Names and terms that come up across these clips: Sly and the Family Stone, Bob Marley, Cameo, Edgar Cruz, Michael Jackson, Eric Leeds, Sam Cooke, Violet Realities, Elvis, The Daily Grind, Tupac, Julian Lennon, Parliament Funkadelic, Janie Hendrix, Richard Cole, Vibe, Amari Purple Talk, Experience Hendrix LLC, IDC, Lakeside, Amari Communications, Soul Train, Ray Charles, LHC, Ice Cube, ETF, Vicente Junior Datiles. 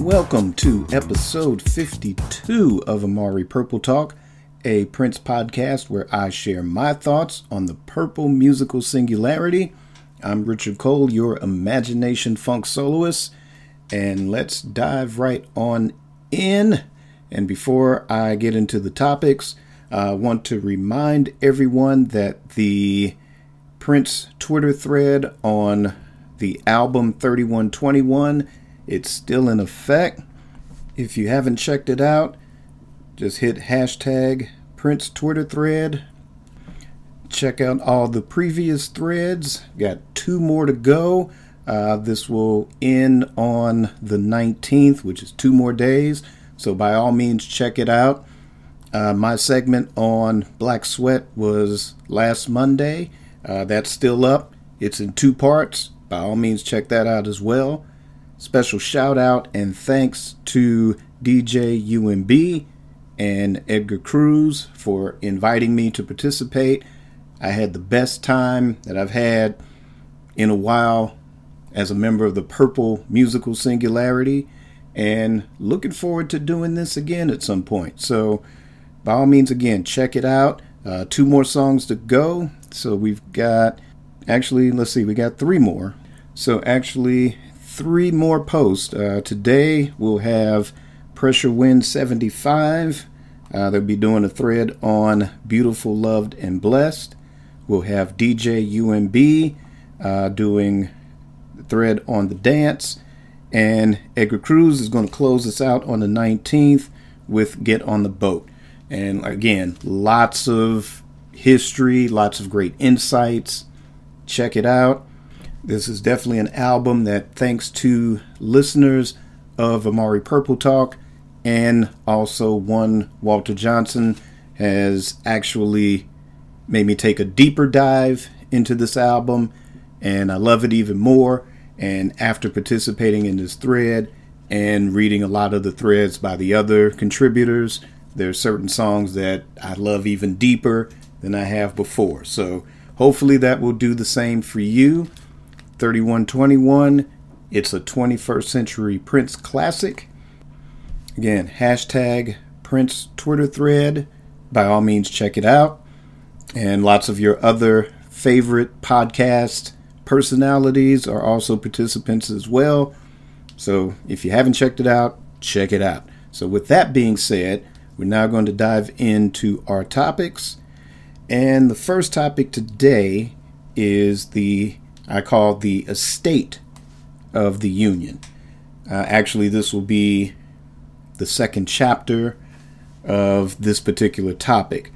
Welcome to episode 52 of Amari Purple Talk, a Prince podcast where I share my thoughts on the purple musical singularity. I'm Richard Cole, your imagination funk soloist, and let's dive right on in. And before I get into the topics, I want to remind everyone that the Prince Twitter thread on the album 3121, it's still in effect. If you haven't checked it out, just hit hashtag Prince Twitter thread. Check out all the previous threads. Got two more to go. This will end on the 19th, which is two more days. So by all means, check it out. My segment on Black Sweat was last Monday. That's still up. It's in two parts. By all means, check that out as well. Special shout out and thanks to DJ UMB and Edgar Cruz for inviting me to participate. I had the best time that I've had in a while as a member of the Purple Musical Singularity, and looking forward to doing this again at some point. So by all means, again, check it out. Two more songs to go. So we've got, actually, let's see, we got three more. So actually, three more posts. Today we'll have Pressure Wind 75. They'll be doing a thread on Beautiful, Loved, and Blessed. We'll have DJ UMB doing the thread on The Dance. And Edgar Cruz is going to close us out on the 19th with Get on the Boat. And again, lots of history, lots of great insights. Check it out. This is definitely an album that, thanks to listeners of Amari Purple Talk and also one Walter Johnson, has actually made me take a deeper dive into this album, and I love it even more. And after participating in this thread and reading a lot of the threads by the other contributors, there are certain songs that I love even deeper than I have before. So hopefully that will do the same for you. 3121, it's a 21st century Prince classic. Again, hashtag Prince Twitter thread. By all means, check it out. And lots of your other favorite podcast personalities are also participants as well. So if you haven't checked it out, check it out. So with that being said, we're now going to dive into our topics. And the first topic today is I call the Estate of the Union. Actually, this will be the second chapter of this particular topic.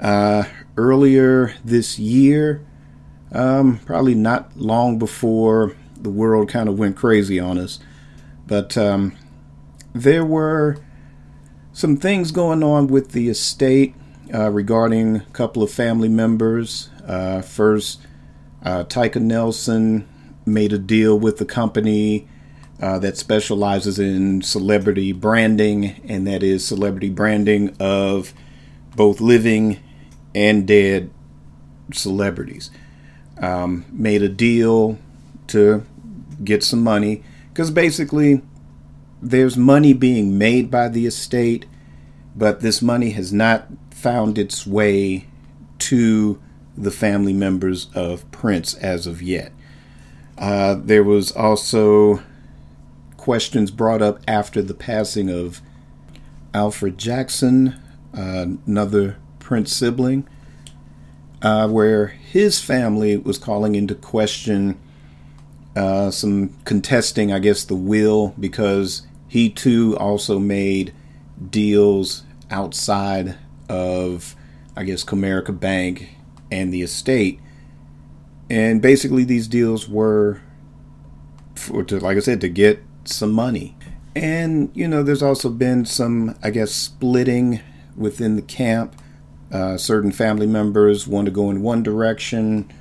Earlier this year, probably not long before the world kind of went crazy on us, but there were some things going on with the estate regarding a couple of family members. First, Tyka Nelson made a deal with the company that specializes in celebrity branding, and that is celebrity branding of both living and dead celebrities. Made a deal to get some money, because basically there's money being made by the estate, but this money has not found its way to the family members of Prince as of yet. There was also questions brought up after the passing of Alfred Jackson, another Prince sibling, where his family was calling into question some contesting, I guess, the will, because he too also made deals outside of, I guess, Comerica Bank and the estate. And basically these deals were to get some money. And there's also been some, I guess, splitting within the camp. Certain family members want to go in one direction,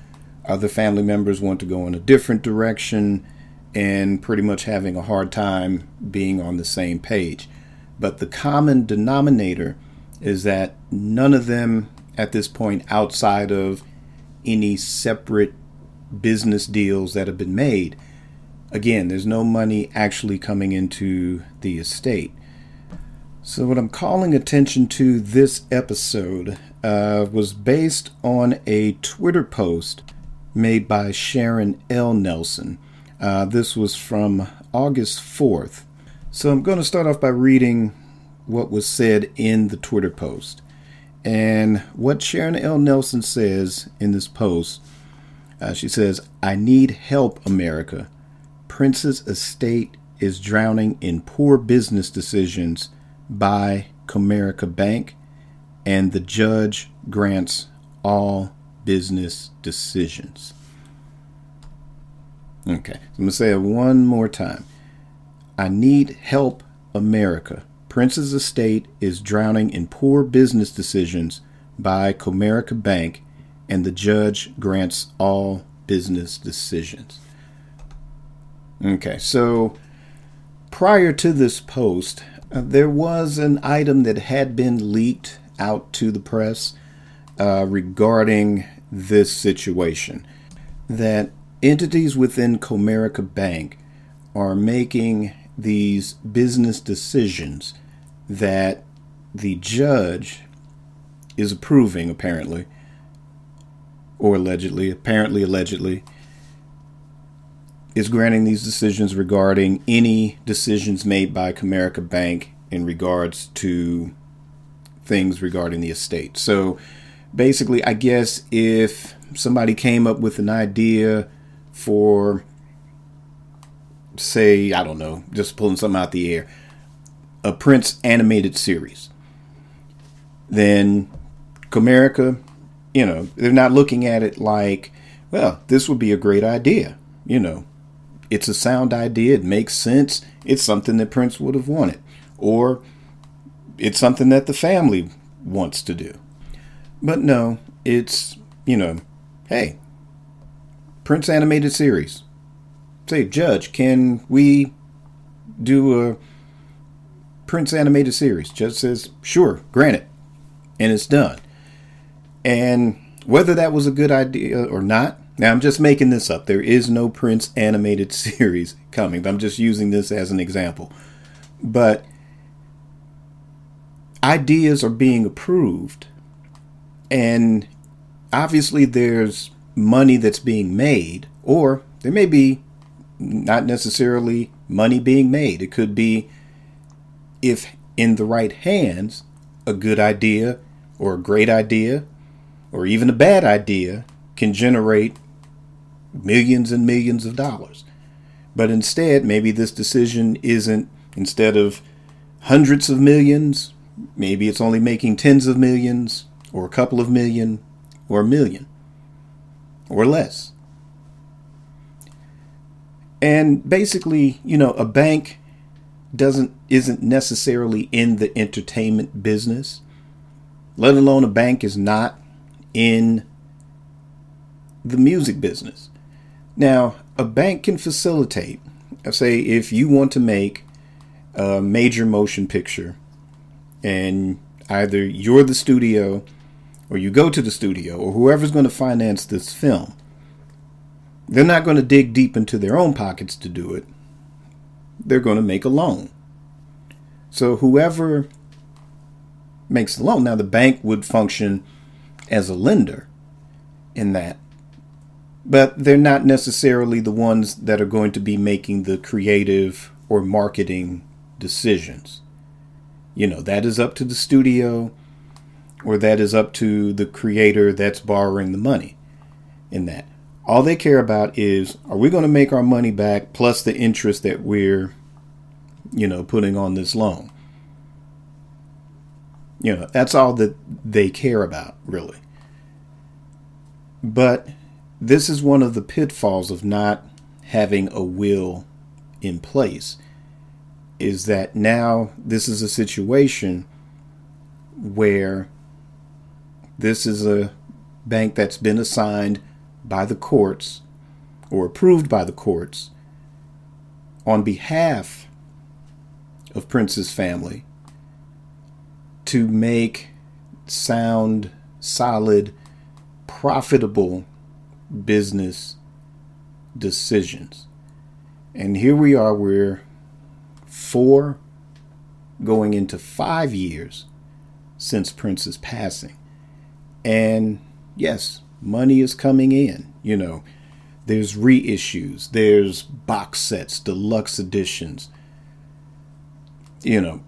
other family members want to go in a different direction, and pretty much having a hard time being on the same page. But the common denominator is that none of them at this point, outside of any separate business deals that have been made, again, there's no money actually coming into the estate. So what I'm calling attention to this episode was based on a Twitter post made by Sharon L. Nelson. This was from August 4th. So I'm going to start off by reading what was said in the Twitter post. And what Sharon L. Nelson says in this post, she says, "I need help, America. Prince's estate is drowning in poor business decisions by Comerica Bank, and the judge grants all business decisions." Okay, so I'm going to say it one more time. I need help, America. Prince's estate is drowning in poor business decisions by Comerica Bank, and the judge grants all business decisions. Okay, so prior to this post, there was an item that had been leaked out to the press regarding this situation, that entities within Comerica Bank are making these business decisions that the judge is approving, apparently, or allegedly, is granting these decisions regarding any decisions made by Comerica Bank in regards to things regarding the estate. So basically, I guess if somebody came up with an idea for, say, I don't know, just pulling something out the air, a Prince animated series, then Comerica, you know, they're not looking at it like, well, this would be a great idea, you know. It's a sound idea. It makes sense. It's something that Prince would have wanted, or it's something that the family wants to do. But no, it's, you know, hey, Prince animated series. Say, judge, can we do a Prince animated series? Judge says, sure, granted. And it's done. And whether that was a good idea or not, now, I'm just making this up. There is no Prince animated series coming, but I'm just using this as an example. But ideas are being approved, and obviously there's money that's being made, or there may be not necessarily money being made. It could be, if in the right hands, a good idea or a great idea or even a bad idea can generate millions and millions of dollars. But instead, maybe this decision isn't, instead of hundreds of millions, maybe it's only making tens of millions or a couple of million or a million or less. And basically, you know, a bank isn't necessarily in the entertainment business, let alone a bank is not in the music business. Now, a bank can facilitate, say, if you want to make a major motion picture and either you're the studio or you go to the studio or whoever's going to finance this film, they're not going to dig deep into their own pockets to do it. They're going to make a loan. So whoever makes the loan, now the bank would function as a lender in that, but they're not necessarily the ones that are going to be making the creative or marketing decisions. You know, that is up to the studio, or that is up to the creator that's borrowing the money in that. All they care about is, are we going to make our money back plus the interest that we're, you know, putting on this loan? You know, that's all that they care about, really. But this is one of the pitfalls of not having a will in place, is that now this is a situation where this is a bank that's been assigned by the courts or approved by the courts on behalf of Prince's family to make sound, solid, profitable business decisions. And here we are, we're 4 going into 5 years since Prince's passing. And yes, money is coming in, you know. There's reissues, there's box sets, deluxe editions, you know,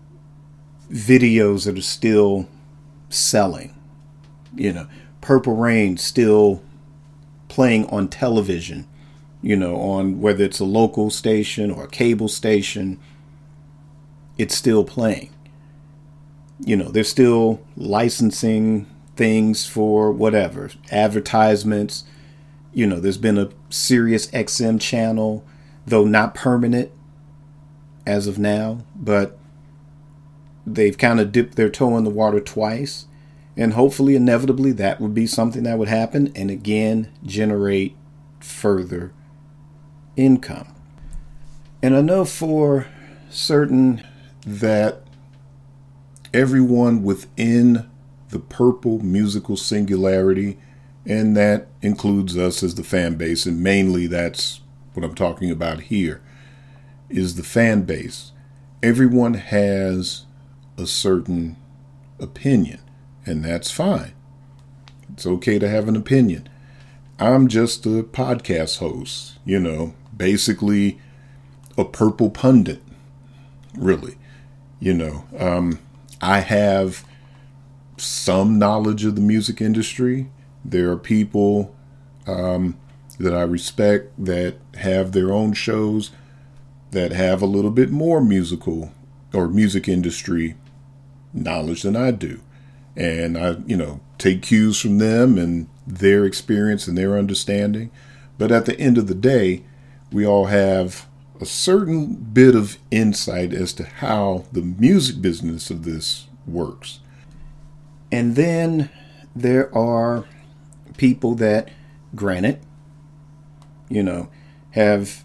videos that are still selling, you know, Purple Rain still playing on television, you know, on whether it's a local station or a cable station, it's still playing. You know, they're still licensing things for whatever, advertisements. You know, there's been a Sirius XM channel, though not permanent as of now, but they've kind of dipped their toe in the water twice. And hopefully, inevitably, that would be something that would happen and again generate further income. And I know for certain that everyone within the purple musical singularity, and that includes us as the fan base, and mainly that's what I'm talking about here, is the fan base. Everyone has a certain opinion, and that's fine. It's okay to have an opinion. I'm just a podcast host, you know, basically a purple pundit, really. You know, I have some knowledge of the music industry. There are people that I respect that have their own shows that have a little bit more musical or music industry knowledge than I do. And I, you know, take cues from them and their experience and their understanding. But at the end of the day, we all have a certain bit of insight as to how the music business of this works. And then there are people that, granted, you know, have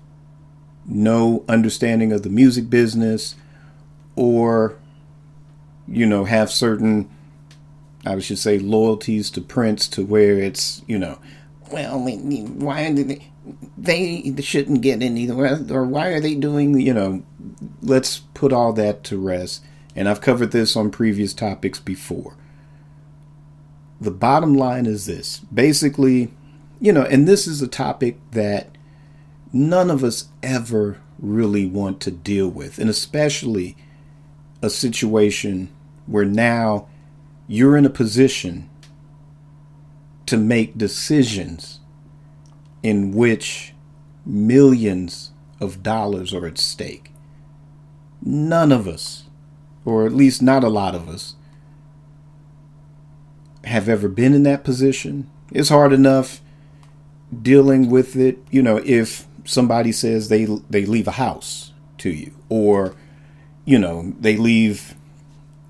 no understanding of the music business, or, you know, have certain, I should say, loyalties to Prince, to where it's, you know, well, why did they shouldn't get any, or why are they doing, you know, let's put all that to rest. And I've covered this on previous topics before. The bottom line is this, basically, you know, and this is a topic that none of us ever really want to deal with, and especially a situation where now you're in a position to make decisions in which millions of dollars are at stake. None of us, or at least not a lot of us, have ever been in that position. It's hard enough dealing with it, you know, if somebody says they leave a house to you, or, you know, they leave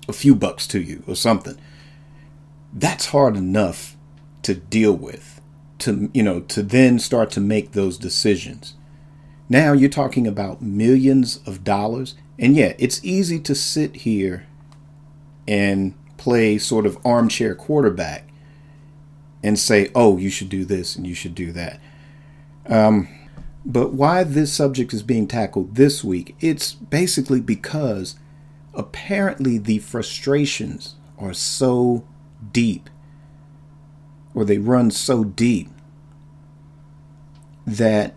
a few bucks to you or something. That's hard enough to deal with, to, you know, to then start to make those decisions. Now you're talking about millions of dollars. And yeah, it's easy to sit here and play sort of armchair quarterback and say, oh, you should do this and you should do that. But why this subject is being tackled this week, it's basically because apparently the frustrations are so deep, or they run so deep, that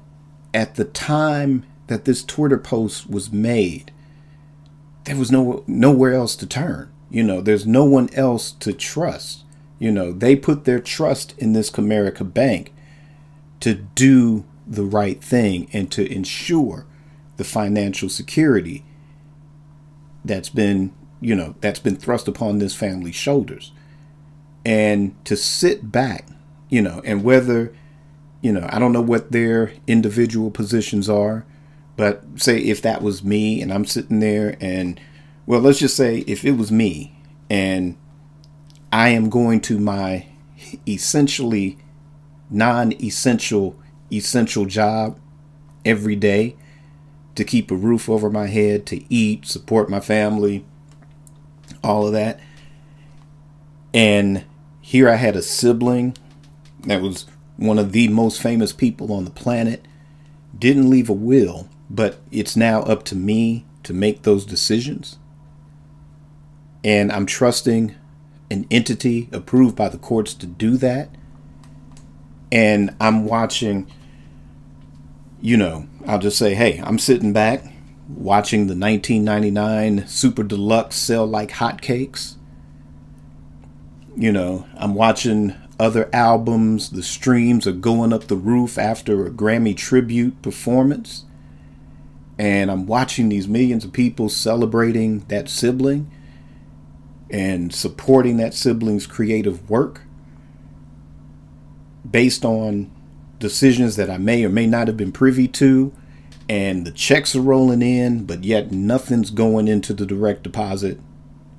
at the time that this Twitter post was made, there was nowhere else to turn. You know, there's no one else to trust. You know, they put their trust in this Comerica Bank to do the right thing and to ensure the financial security that's been, you know, that's been thrust upon this family's shoulders. And to sit back, you know, and whether, you know, I don't know what their individual positions are, but say if that was me and I'm sitting there and, well, let's just say if it was me and I am going to my essentially non-essential essential job every day, to keep a roof over my head, to eat, support my family, all of that. And here I had a sibling that was one of the most famous people on the planet, didn't leave a will, but it's now up to me to make those decisions. And I'm trusting an entity approved by the courts to do that. And I'm watching, you know, I'll just say, hey, I'm sitting back watching the 1999 Super Deluxe sell like hotcakes. You know, I'm watching other albums. The streams are going up the roof after a Grammy tribute performance. And I'm watching these millions of people celebrating that sibling and supporting that sibling's creative work based on decisions that I may or may not have been privy to. And the checks are rolling in, but yet nothing's going into the direct deposit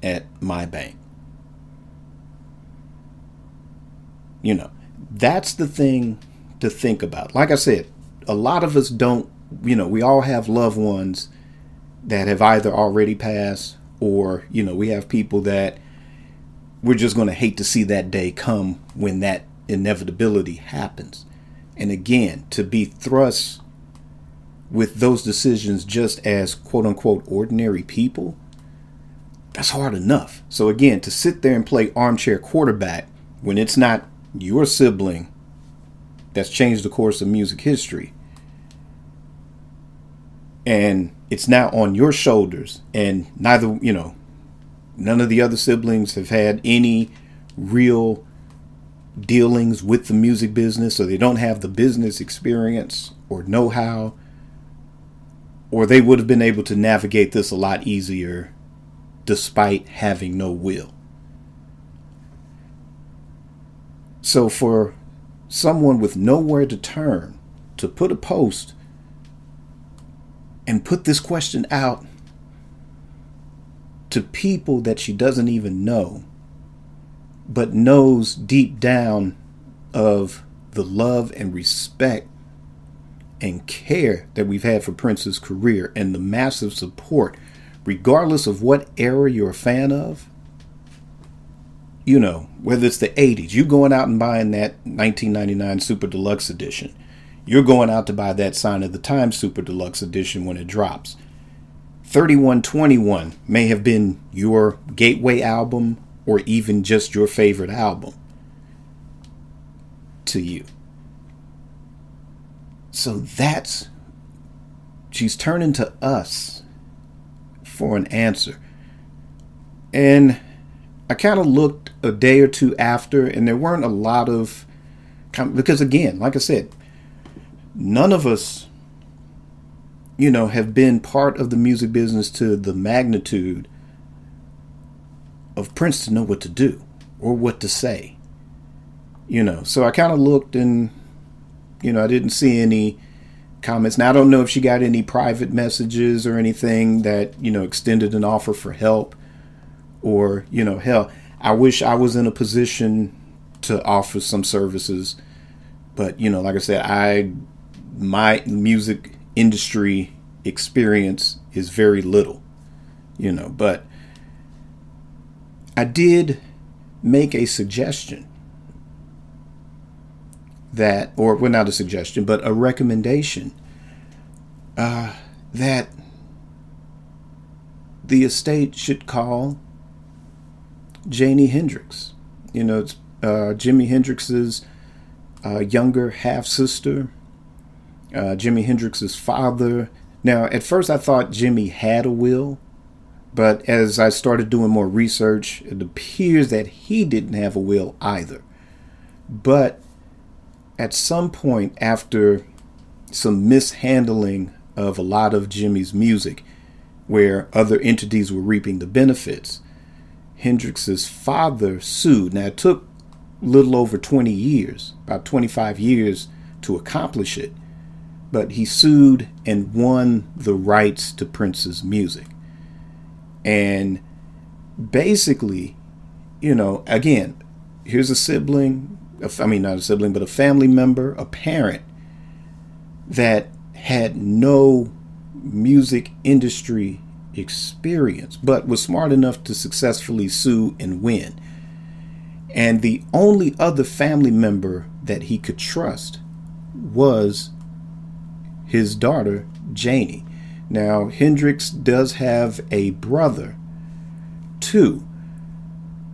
at my bank. You know, that's the thing to think about. Like I said, a lot of us don't, you know, we all have loved ones that have either already passed or, you know, we have people that we're just going to hate to see that day come when that inevitability happens. And again, to be thrust with those decisions just as quote unquote ordinary people, that's hard enough. So again, to sit there and play armchair quarterback when it's not your sibling that's changed the course of music history, and it's now on your shoulders, and neither, you know, none of the other siblings have had any real dealings with the music business, so they don't have the business experience or know-how, or they would have been able to navigate this a lot easier despite having no will. So for someone with nowhere to turn to put a post and put this question out to people that she doesn't even know, but knows deep down of the love and respect and care that we've had for Prince's career and the massive support, regardless of what era you're a fan of, you know, whether it's the 80s, you going out and buying that 1999 Super Deluxe Edition. You're going out to buy that Sign of the Times Super Deluxe Edition when it drops. 3121 may have been your gateway album or even just your favorite album to you. So that's, she's turning to us for an answer. And I kind of looked a day or two after, and there weren't a lot of, because again, like I said, none of us, you know, have been part of the music business to the magnitude of Prince to know what to do or what to say, you know. So I kind of looked, and you know, I didn't see any comments. Now, I don't know if she got any private messages or anything that, you know, extended an offer for help or, you know, hell, I wish I was in a position to offer some services. But, you know, like I said, my music industry experience is very little, you know, but I did make a suggestion. That, or well, not a suggestion, but a recommendation that the estate should call Janie Hendrix. You know, it's Jimi Hendrix's younger half-sister, Jimi Hendrix's father. Now, at first I thought Jimi had a will, but as I started doing more research, it appears that he didn't have a will either. But at some point, after some mishandling of a lot of Jimi's music, where other entities were reaping the benefits, Hendrix's father sued. Now, it took a little over 20 years, about 25 years to accomplish it, but he sued and won the rights to Prince's music. And basically, you know, again, here's a sibling, I mean, not a sibling, but a family member, a parent that had no music industry experience, but was smart enough to successfully sue and win. And the only other family member that he could trust was his daughter, Janie. Now, Hendrix does have a brother, too.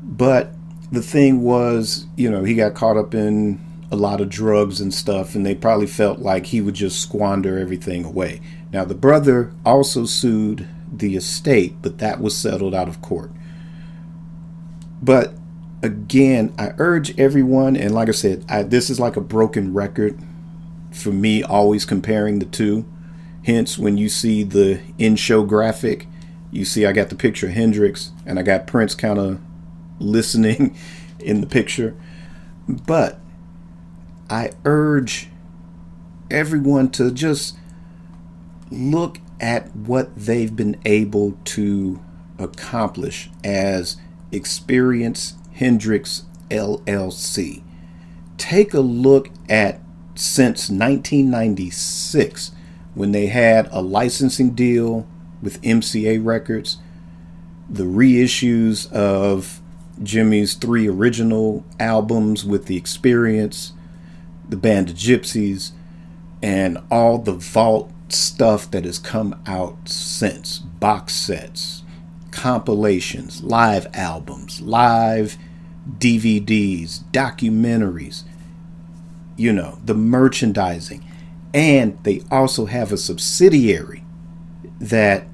But the thing was, you know, he got caught up in a lot of drugs and stuff, and they probably felt like he would just squander everything away. Now, the brother also sued the estate, but that was settled out of court. But again, I urge everyone, and like I said, this is like a broken record for me, always comparing the two. Hence, when you see the in-show graphic, you see I got the picture of Hendrix, and I got Prince kind of listening in the picture. But I urge everyone to just look at what they've been able to accomplish as Experience Hendrix LLC. Take a look at since 1996, when they had a licensing deal with MCA Records, the reissues of Jimmy's three original albums with the Experience, the Band of Gypsies, and all the vault stuff that has come out since. Box sets, compilations, live albums, live DVDs, documentaries, you know, the merchandising. And they also have a subsidiary that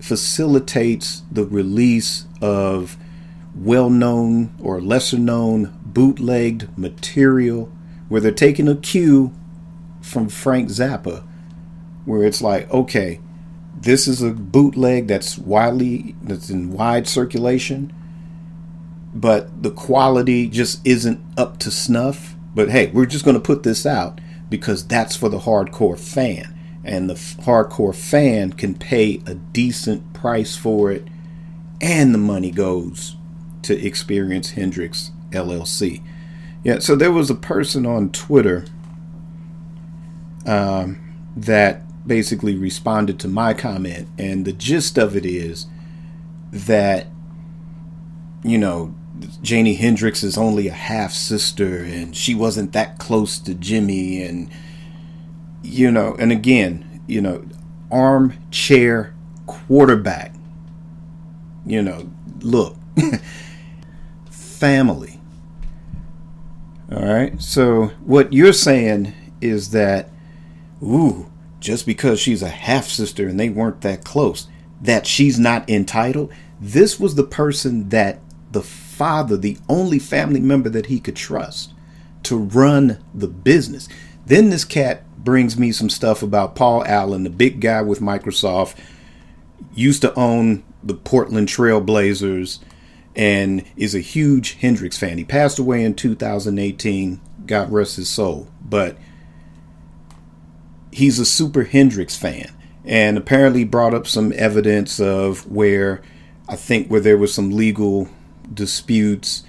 facilitates the release of well-known or lesser-known bootlegged material, where they're taking a cue from Frank Zappa, where it's like, okay, this is a bootleg that's in wide circulation, but the quality just isn't up to snuff. But hey, we're just going to put this out, because that's for the hardcore fan, and the hardcore fan can pay a decent price for it, and the money goes to Experience Hendrix LLC. Yeah, so there was a person on Twitter that basically responded to my comment, and the gist of it is that, you know, Janie Hendrix is only a half sister, and she wasn't that close to Jimmy, and, you know, and again, you know, armchair quarterback, you know, look, family. All right. So what you're saying is that, ooh, just because she's a half sister and they weren't that close, that she's not entitled. This was the person that the father, the only family member that he could trust to run the business. Then this cat brings me some stuff about Paul Allen, the big guy with Microsoft, used to own the Portland Trail Blazers, and is a huge Hendrix fan. He passed away in 2018, God rest his soul, but he's a super Hendrix fan, and apparently brought up some evidence of where, I think, where there was some legal disputes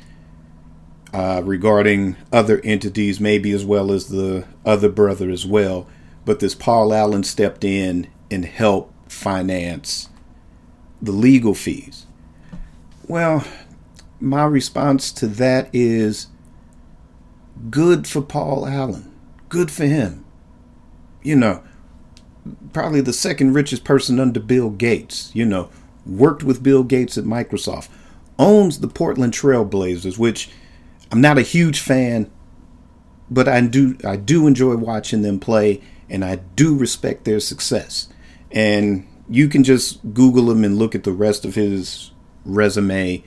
regarding other entities, maybe as well as the other brother as well. But this Paul Allen stepped in and helped finance the legal fees. Well, my response to that is, good for Paul Allen. Good for him. You know, probably the second richest person under Bill Gates, you know, worked with Bill Gates at Microsoft, owns the Portland Trail Blazers, which I'm not a huge fan, but I do enjoy watching them play, and I do respect their success. And you can just Google him and look at the rest of his resume.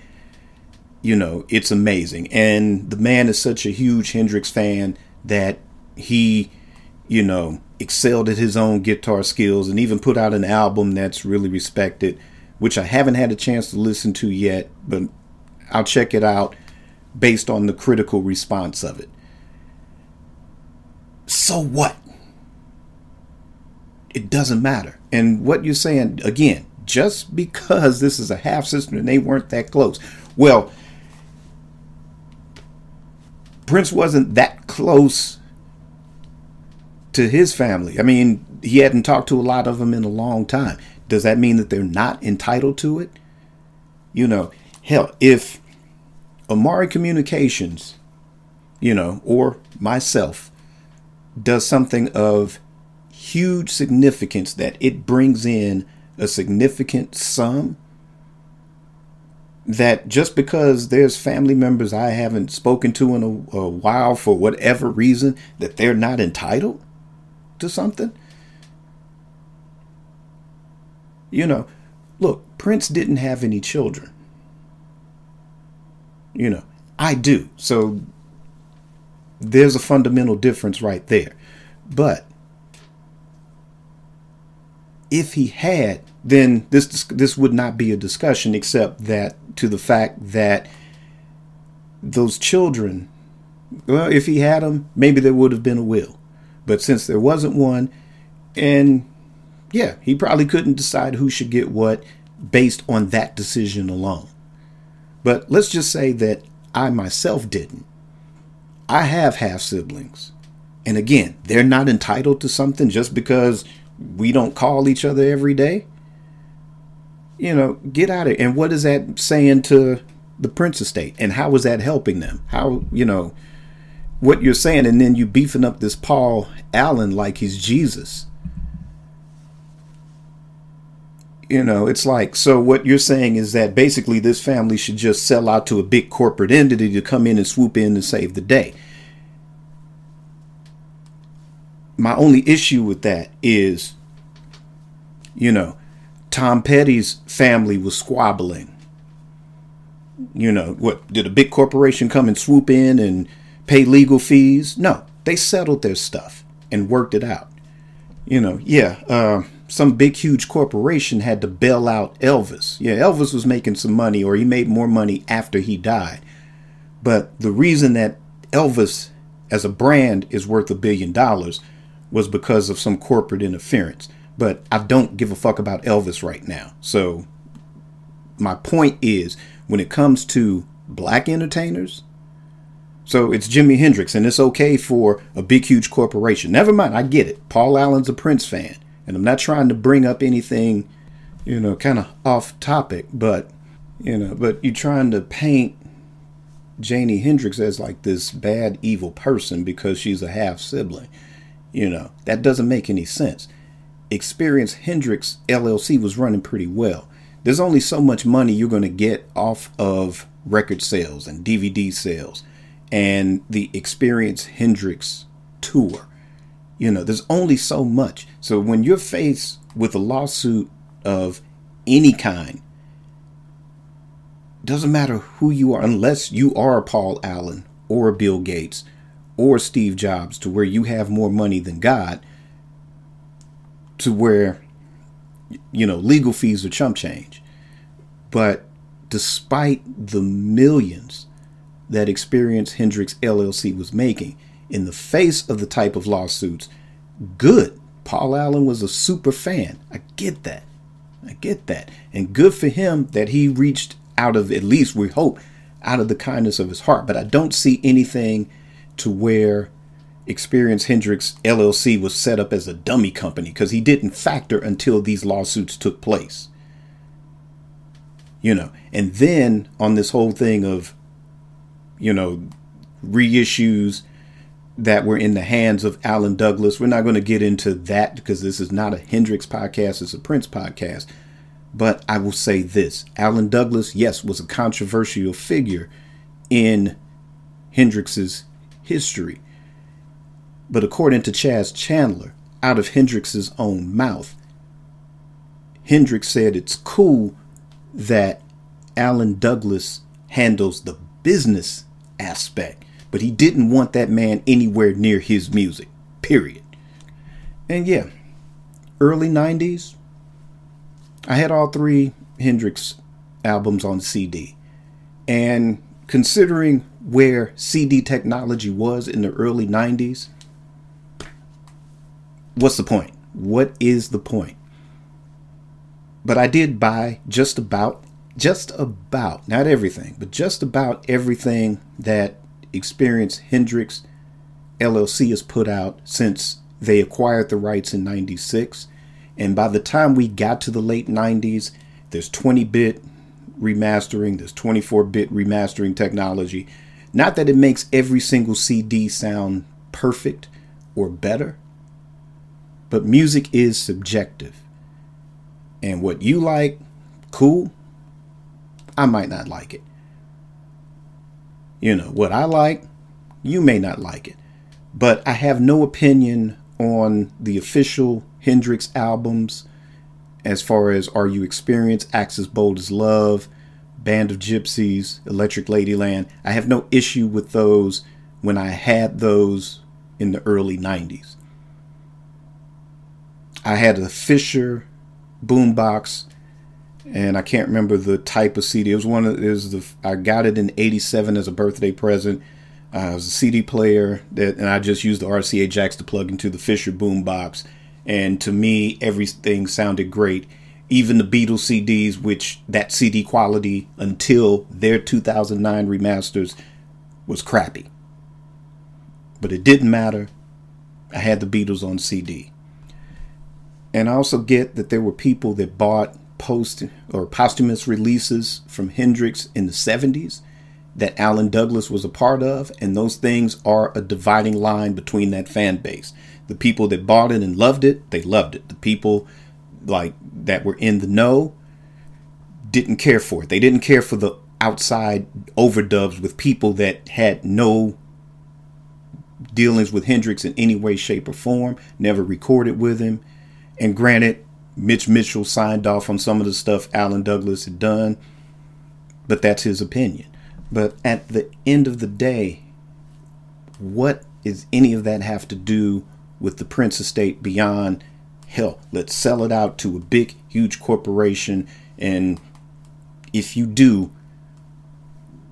You know, it's amazing. And the man is such a huge Hendrix fan that he, you know, excelled at his own guitar skills, and even put out an album that's really respected, which I haven't had a chance to listen to yet, but I'll check it out based on the critical response of it. So what? It doesn't matter. And what you're saying, again, just because this is a half sister and they weren't that close. Well, Prince wasn't that close to his family. I mean, he hadn't talked to a lot of them in a long time. Does that mean that they're not entitled to it? You know, hell, if Amari Communications, you know, or myself, does something of huge significance that it brings in a significant sum that just because there's family members I haven't spoken to in a while for whatever reason, that they're not entitled to something. You know, look, Prince didn't have any children. You know, I do. So there's a fundamental difference right there. But if he had, then this would not be a discussion, except that to the fact that those children, well, if he had them, maybe there would have been a will. But since there wasn't one, and yeah, he probably couldn't decide who should get what based on that decision alone. But let's just say that I myself didn't. I have half-siblings. And again, they're not entitled to something just because we don't call each other every day. You know, get out of it. And what is that saying to the Prince estate? And how is that helping them? How, you know, what you're saying, and then you beefing up this Paul Allen like he's Jesus. You know, it's like, so what you're saying is that basically this family should just sell out to a big corporate entity to come in and swoop in and save the day. My only issue with that is, you know, Tom Petty's family was squabbling. You know, what, did a big corporation come and swoop in and pay legal fees? No, they settled their stuff and worked it out. You know, yeah, some big, huge corporation had to bail out Elvis. Yeah, Elvis was making some money, or he made more money after he died. But the reason that Elvis as a brand is worth $1 billion was because of some corporate interference. But I don't give a fuck about Elvis right now. So my point is, when it comes to black entertainers, so it's Jimi Hendrix, and it's okay for a big, huge corporation. Never mind, I get it. Paul Allen's a Prince fan. And I'm not trying to bring up anything, you know, kind of off topic, but, you know, but you're trying to paint Janie Hendrix as like this bad, evil person because she's a half sibling. You know, that doesn't make any sense. Experience Hendrix LLC was running pretty well. There's only so much money you're going to get off of record sales and DVD sales and the Experience Hendrix tour. You know, there's only so much. So when you're faced with a lawsuit of any kind, doesn't matter who you are, unless you are Paul Allen or Bill Gates or Steve Jobs, to where you have more money than God, to where, you know, legal fees are chump change. But despite the millions that Experience Hendrix LLC was making, in the face of the type of lawsuits, good. Paul Allen was a super fan. I get that. I get that. And good for him that he reached out of, at least we hope, out of the kindness of his heart. But I don't see anything to where Experience Hendrix LLC was set up as a dummy company, because he didn't factor until these lawsuits took place. You know, and then on this whole thing of, you know, reissues that were in the hands of Alan Douglas. We're not going to get into that because this is not a Hendrix podcast. It's a Prince podcast. But I will say this. Alan Douglas, yes, was a controversial figure in Hendrix's history. But according to Chaz Chandler, out of Hendrix's own mouth, Hendrix said it's cool that Alan Douglas handles the business aspect, but he didn't want that man anywhere near his music, period. And yeah, early 90s, I had all three Hendrix albums on CD. And considering where CD technology was in the early 90s, what's the point? What is the point? But I did buy just about, not everything, but just about everything that Experience Hendrix LLC has put out since they acquired the rights in 96. And by the time we got to the late 90s, there's 20-bit remastering, there's 24-bit remastering technology. Not that it makes every single CD sound perfect or better, But music is subjective. And what you like, cool. I might not like it. You know, what I like, you may not like it. But I have no opinion on the official Hendrix albums as far as Are You Experienced, Acts as Bold as Love, Band of Gypsies, Electric Ladyland. I have no issue with those when I had those in the early 90s. I had a Fisher boombox, and I can't remember the type of CD. It was one of I got it in '87 as a birthday present. It was a CD player, and I just used the RCA jacks to plug into the Fisher boombox. And to me, everything sounded great. Even the Beatles CDs, which that CD quality until their 2009 remasters was crappy. But it didn't matter. I had the Beatles on CD. And I also get that there were people that bought posthumous releases from Hendrix in the 70s that Alan Douglas was a part of, and those things are a dividing line between that fan base. The people that bought it and loved it, they loved it. The people like that were in the know didn't care for it. They didn't care for the outside overdubs with people that had no dealings with Hendrix in any way, shape, or form, never recorded with him. And granted, Mitch Mitchell signed off on some of the stuff Alan Douglas had done, but that's his opinion. But at the end of the day, what does any of that have to do with the Prince Estate beyond, hell, let's sell it out to a big, huge corporation, and if you do,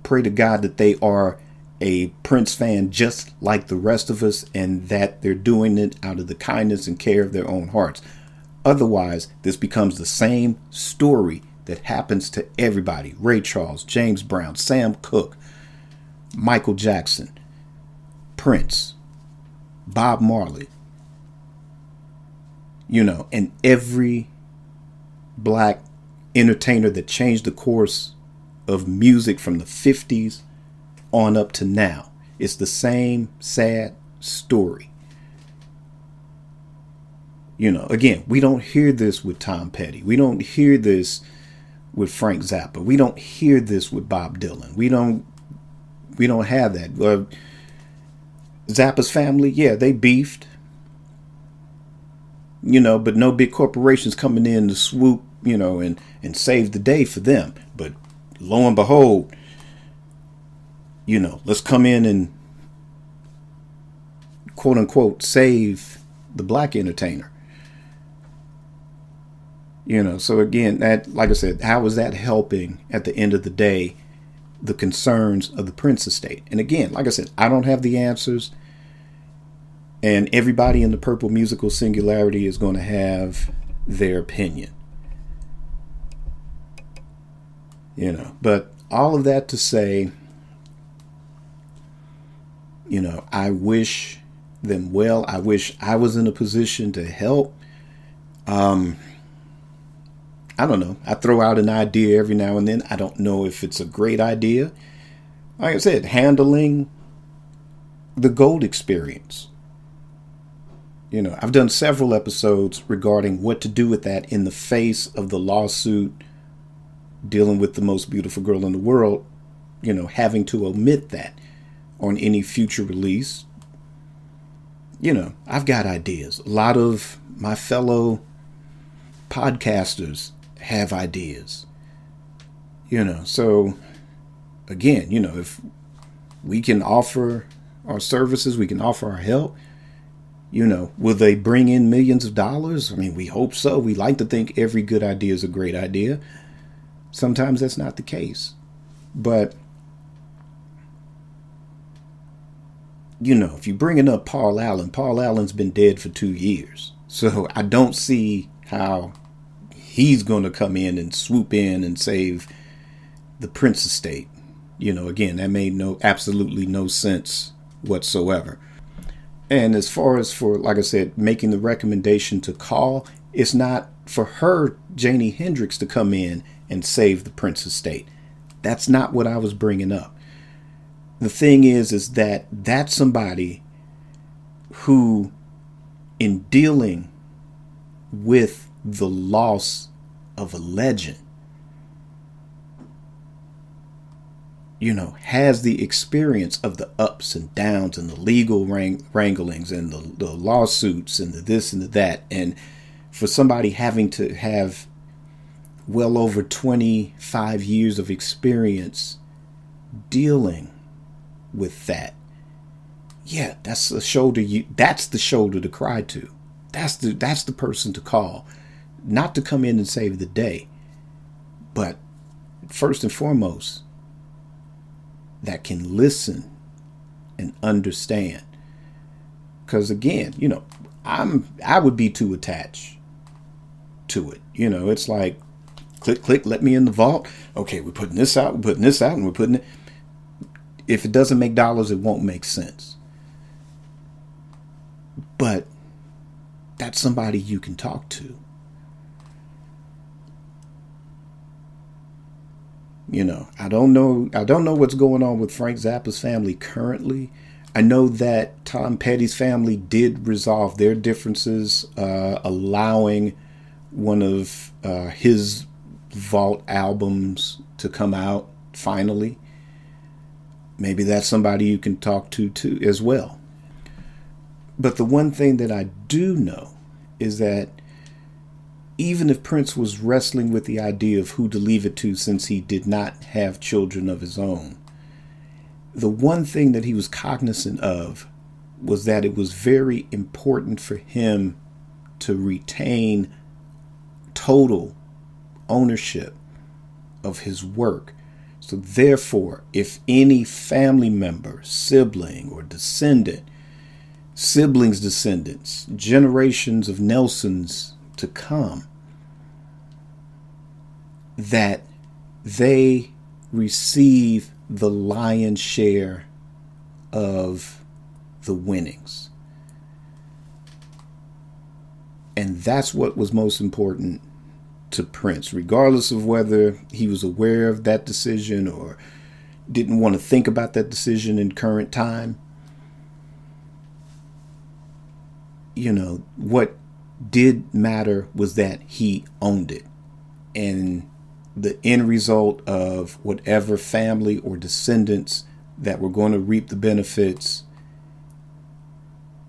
pray to God that they are a Prince fan just like the rest of us, and that they're doing it out of the kindness and care of their own hearts. Otherwise, this becomes the same story that happens to everybody. Ray Charles, James Brown, Sam Cooke, Michael Jackson, Prince, Bob Marley. You know, and every black entertainer that changed the course of music from the 50s on up to now. It's the same sad story. You know, again, we don't hear this with Tom Petty. We don't hear this with Frank Zappa. We don't hear this with Bob Dylan. We don't have that. Zappa's family, yeah, they beefed. You know, but no big corporations coming in to swoop, you know, and save the day for them. But lo and behold, you know, let's come in and quote unquote save the black entertainer. You know, so again, that, like I said, how is that helping at the end of the day the concerns of the Prince Estate? And again, like I said, I don't have the answers. And everybody in the Purple Musical Singularity is going to have their opinion. You know, but all of that to say, you know, I wish them well. I wish I was in a position to help. I don't know. I throw out an idea every now and then. I don't know if it's a great idea. Like I said, handling the gold experience. You know, I've done several episodes regarding what to do with that in the face of the lawsuit dealing with the most beautiful girl in the world, you know, having to omit that on any future release. You know, I've got ideas. A lot of my fellow podcasters have ideas, you know, so again, you know, if we can offer our services, we can offer our help. You know, will they bring in millions of dollars? I mean, we hope so. We like to think every good idea is a great idea. Sometimes that's not the case, but you know, if you're bringing up Paul Allen, Paul Allen's been dead for 2 years, so I don't see how he's going to come in and swoop in and save the Prince Estate. You know, again, that made absolutely no sense whatsoever. And as far as for, like I said, making the recommendation to call, it's not for her, Janie Hendrix, to come in and save the Prince Estate. That's not what I was bringing up. The thing is that that's somebody who, in dealing with the loss of a legend. You know, has the experience of the ups and downs and the legal wranglings and the lawsuits and the this and the that. And for somebody having to have well over 25 years of experience dealing with that. Yeah, that's a shoulder that's the shoulder to cry to. That's the person to call. Not to come in and save the day, but first and foremost, that can listen and understand. Because again, you know, I would be too attached to it. You know, it's like click, let me in the vault. Okay, we're putting this out, we're putting this out, and we're putting it. If it doesn't make dollars, it won't make sense. But that's somebody you can talk to. You know, I don't know what's going on with Frank Zappa's family currently. I know that Tom Petty's family did resolve their differences, allowing one of his vault albums to come out finally. Maybe that's somebody you can talk to too as well. But the one thing that I do know is that even if Prince was wrestling with the idea of who to leave it to since he did not have children of his own, the one thing that he was cognizant of was that it was very important for him to retain total ownership of his work. So therefore, if any family member, sibling or descendant, siblings, descendants, generations of Nelsons to come, that they receive the lion's share of the winnings. And that's what was most important to Prince, regardless of whether he was aware of that decision or didn't want to think about that decision in current time. You know, what did matter was that he owned it, and the end result of whatever family or descendants that were going to reap the benefits,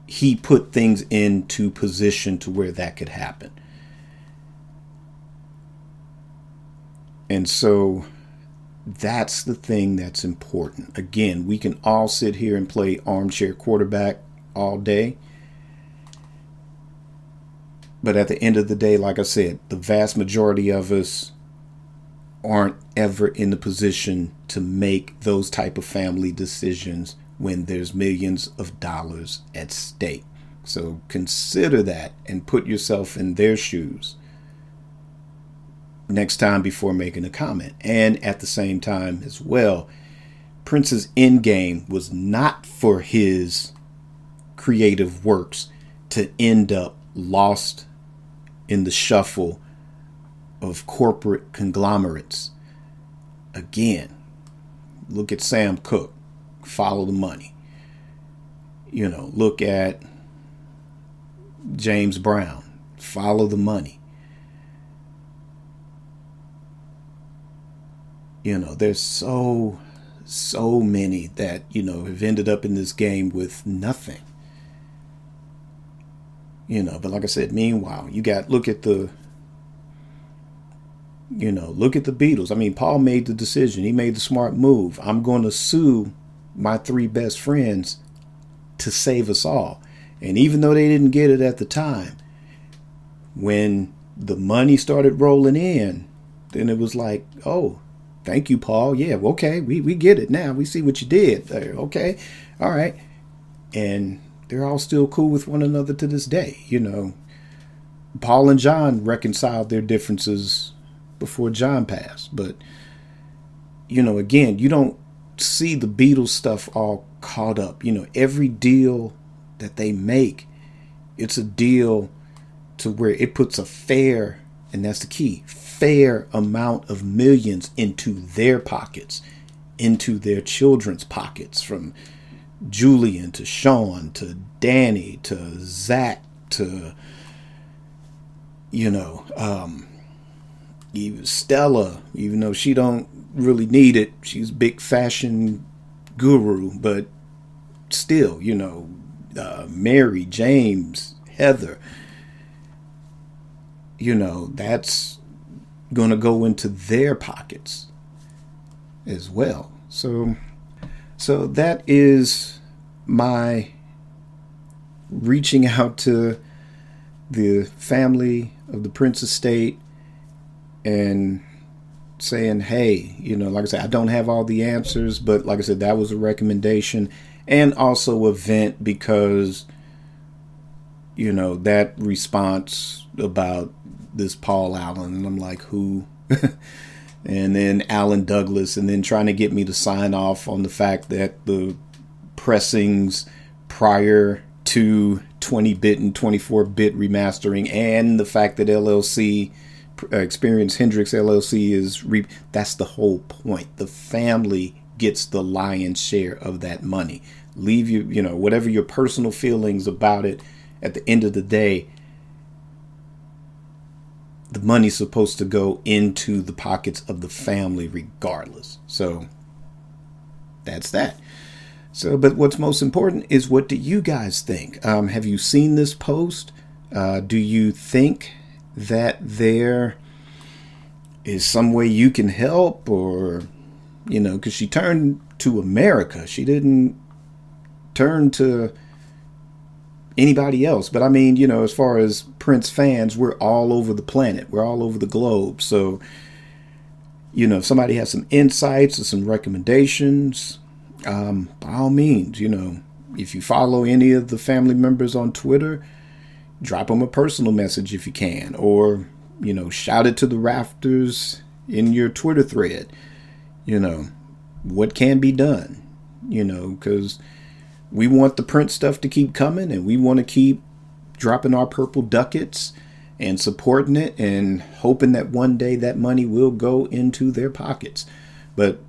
he put things into position to where that could happen. And so that's the thing that's important. Again, we can all sit here and play armchair quarterback all day. But at the end of the day, like I said, the vast majority of us aren't ever in the position to make those type of family decisions when there's millions of dollars at stake. So consider that and put yourself in their shoes next time before making a comment. And at the same time as well, Prince's end game was not for his creative works to end up lost in the shuffle of corporate conglomerates. Again, look at Sam Cooke, follow the money. You know, look at James Brown, follow the money. You know, there's so many that, you know, have ended up in this game with nothing. You know, but like I said, meanwhile, you got, look at the, you know, look at the Beatles. I mean, Paul made the decision. He made the smart move. I'm going to sue my three best friends to save us all. And even though they didn't get it at the time, when the money started rolling in, then it was like, oh, thank you, Paul. Yeah, well, okay, we get it now. We see what you did there. Okay, all right. And they're all still cool with one another to this day. You know, Paul and John reconciled their differences before John passed. But, you know, again, you don't see the Beatles stuff all caught up. You know, every deal that they make, it's a deal to where it puts a fair, and that's the key, fair amount of millions into their pockets, into their children's pockets, from Julian to Sean to Danny to Zach to you know, even Stella, even though she don't really need it, she's a big fashion guru, but still, you know, Mary, James, Heather, you know, that's going to go into their pockets as well. So that is my reaching out to the family of the Prince Estate and saying, hey, you know, like I said, I don't have all the answers, but like I said, that was a recommendation, and also a vent, because, you know, that response about this Paul Allen, and I'm like, who? And then Alan Douglas, and then trying to get me to sign off on the fact that the pressings prior to 20-bit and 24-bit remastering, and the fact that LLC, Experience Hendrix LLC, is that's the whole point. The family gets the lion's share of that money. Leave you, you know, whatever your personal feelings about it, at the end of the day, the money's supposed to go into the pockets of the family regardless. So that's that. So, but what's most important is, what do you guys think? Have you seen this post? Do you think that there is some way you can help? Or, you know, because she turned to America. She didn't turn to anybody else. But I mean, you know, as far as Prince fans, we're all over the planet. We're all over the globe. So, you know, if somebody has some insights or some recommendations, by all means, you know, if you follow any of the family members on Twitter, drop them a personal message if you can, or, you know, shout it to the rafters in your Twitter thread, you know, what can be done, you know, because we want the Prince stuff to keep coming, and we want to keep dropping our purple ducats and supporting it and hoping that one day that money will go into their pockets. But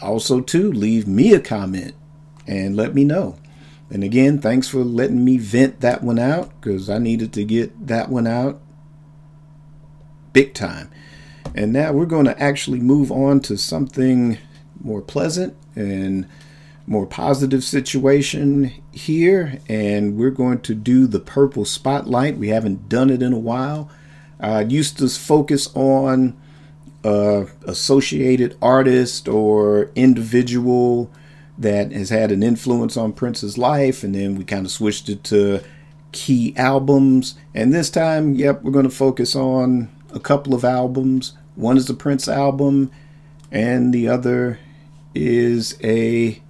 also, too, leave me a comment and let me know. And again, thanks for letting me vent that one out, because I needed to get that one out big time. And now we're going to actually move on to something more pleasant and more positive situation here, and we're going to do the Purple Spotlight. We haven't done it in a while. I used to focus on associated artist or individual that has had an influence on Prince's life, and then we kind of switched it to key albums. And this time, yep, we're going to focus on a couple of albums. One is the Prince album, and the other is a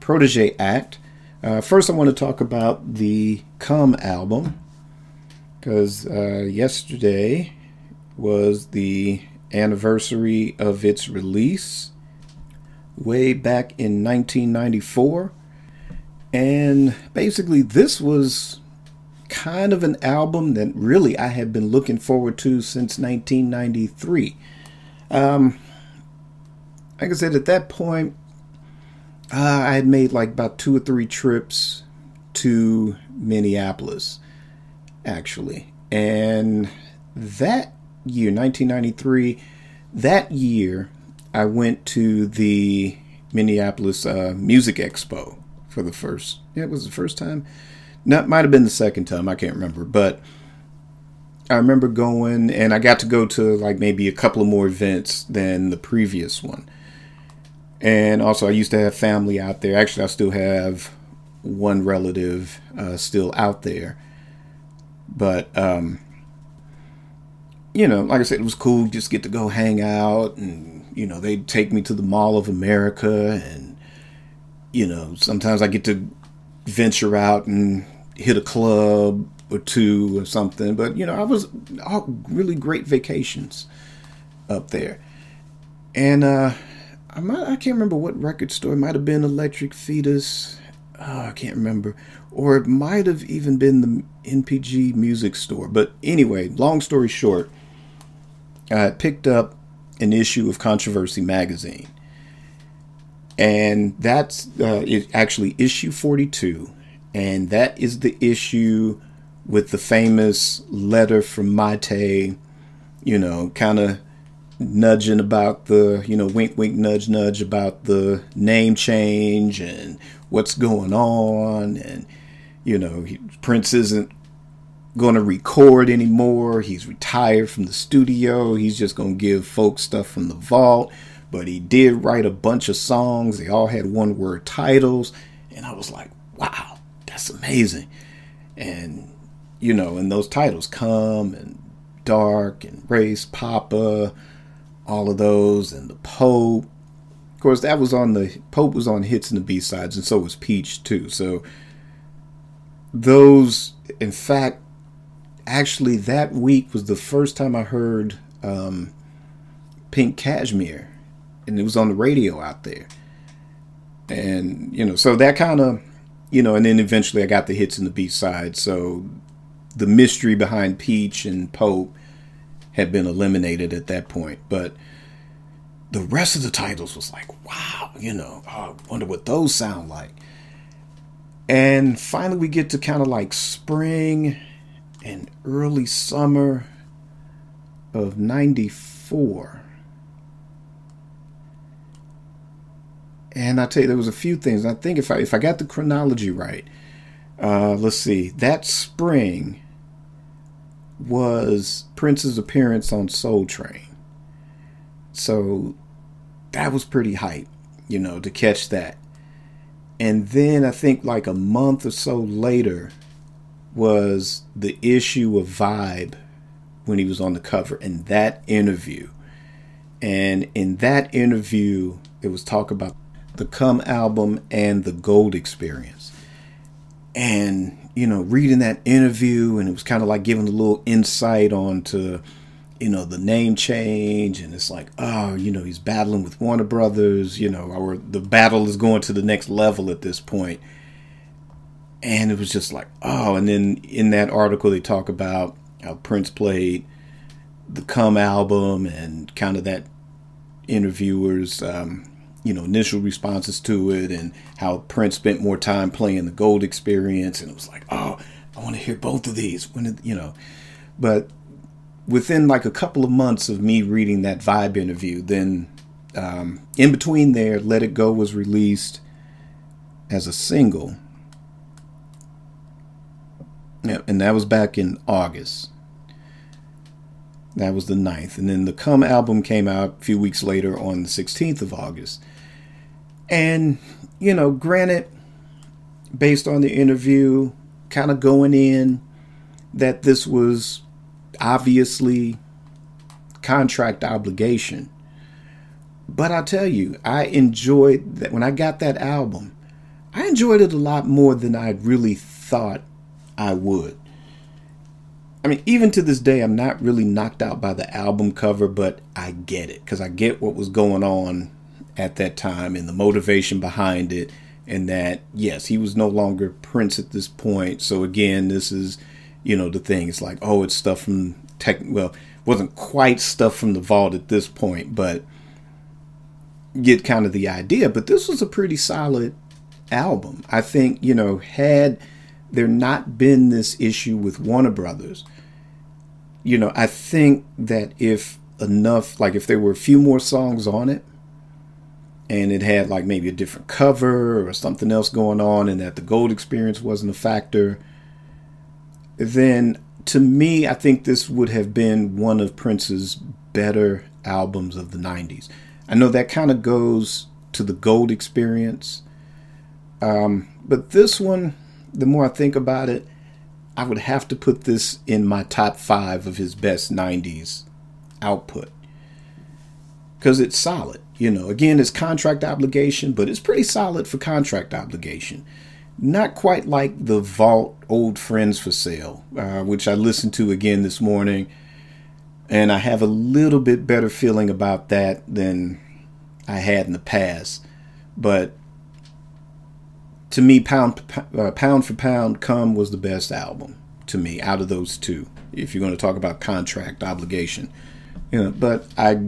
protege act. First, I want to talk about the Come album, because yesterday was the anniversary of its release way back in 1994. And basically, this was kind of an album that really I had been looking forward to since 1993. Like I said, at that point, I had made like about 2 or 3 trips to Minneapolis, actually. And that year, 1993, that year, I went to the Minneapolis Music Expo for the first, yeah, it was the first time. No, it might have been the second time, I can't remember. But I remember going, and I got to go to like maybe a couple of more events than the previous one. And also, I used to have family out there. Actually, I still have one relative still out there. But, you know, like I said, it was cool, just get to go hang out, and, you know, they'd take me to the Mall of America, and, you know, sometimes I get to venture out and hit a club or two or something. But, you know, I was really great vacations up there. And I can't remember what record store. It might have been Electric Fetus. Oh, I can't remember. Or it might have even been the NPG Music Store. But anyway, long story short, I picked up an issue of Controversy magazine, and that's actually issue 42, and that is the issue with the famous letter from Maite, you know, kind of nudging about the, you know, wink, wink, nudge, nudge about the name change and what's going on. And, you know, Prince isn't going to record anymore. He's retired from the studio. He's just going to give folk stuff from the vault. But he did write a bunch of songs. They all had one-word titles. And I was like, wow, that's amazing. And, you know, and those titles, Come and Dark and Race, Papa, all of those, and The Pope. Of course, that was on the Pope was on Hits and the B-Sides, and so was Peach, too. So those, in fact, actually that week was the first time I heard Pink Cashmere, and it was on the radio out there. And, you know, so that kind of, you know, and then eventually I got the Hits and the B-Sides. So the mystery behind Peach and Pope had been eliminated at that point. But the rest of the titles was like, wow, you know, oh, I wonder what those sound like. And finally we get to kind of like spring and early summer of '94. And I tell you, there was a few things. I think if I got the chronology right, let's see. That spring was Prince's appearance on Soul Train. So that was pretty hype, you know, to catch that. And then I think like a month or so later was the issue of Vibe when he was on the cover, and that interview. And in that interview, it was talk about the Come album and the Gold Experience. And, you know, reading that interview, and it was kind of like giving a little insight onto, you know, the name change. And it's like, oh, you know, he's battling with Warner Brothers, you know, or the battle is going to the next level at this point. And it was just like, oh. And then in that article, they talk about how Prince played the Come album and kind of that interviewer's, you know, initial responses to it, and how Prince spent more time playing the Gold Experience. And it was like, oh, I want to hear both of these. When did, you know, but within like a couple of months of me reading that Vibe interview, then in between there, Let It Go was released as a single. Yeah, and that was back in August. That was the 9th. And then the Come album came out a few weeks later on the 16th of August. And, you know, granted, based on the interview, kind of going in that this was obviously contract obligation. But I'll tell you, I enjoyed that when I got that album, I enjoyed it a lot more than I really thought I would. I mean, even to this day, I'm not really knocked out by the album cover, but I get it, because I get what was going on at that time and the motivation behind it, and that, yes, he was no longer Prince at this point. So again, this is, you know, the thing. It's like, oh, it's stuff from tech. Well, it wasn't quite stuff from the vault at this point, but get kind of the idea. But this was a pretty solid album. I think, you know, had there not been this issue with Warner Brothers, you know, I think that if enough, like if there were a few more songs on it, and it had like maybe a different cover or something else going on, and that the Gold Experience wasn't a factor, then to me, I think this would have been one of Prince's better albums of the 90s. I know that kind of goes to the Gold Experience, but this one, the more I think about it, I would have to put this in my top 5 of his best 90s output, because it's solid. You know, again, it's contract obligation, but it's pretty solid for contract obligation. Not quite like the vault Old Friends for Sale, which I listened to again this morning, and I have a little bit better feeling about that than I had in the past. But to me, pound for pound, Come was the best album to me out of those two, if you're going to talk about contract obligation. You know, but I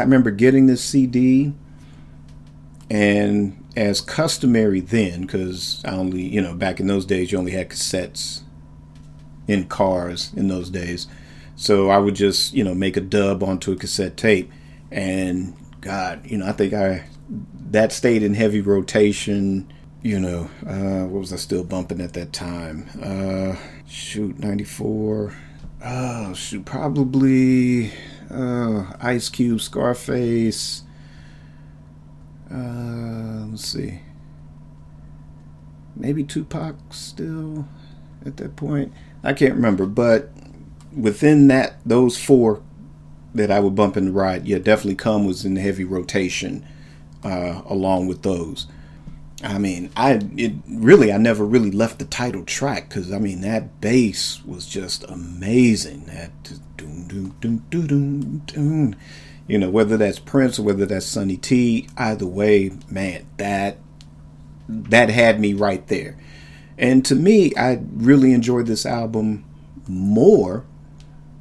remember getting this CD, and as customary then, because I only, you know, back in those days you only had cassettes in cars in those days. So I would just, you know, make a dub onto a cassette tape. And God, you know, I think that stayed in heavy rotation. You know, what was I still bumping at that time? Shoot, 94. Oh, shoot, probably Ice Cube, Scarface. Let's see. Maybe Tupac still at that point. I can't remember, but within that, those four that I would bump in the ride, yeah, definitely Come was in the heavy rotation along with those. I mean, I never really left the title track because, I mean, that bass was just amazing. That doom, doom, doom, doom, doom, doom. You know, whether that's Prince or whether that's Sonny T, either way, man, that had me right there. And to me, I really enjoyed this album more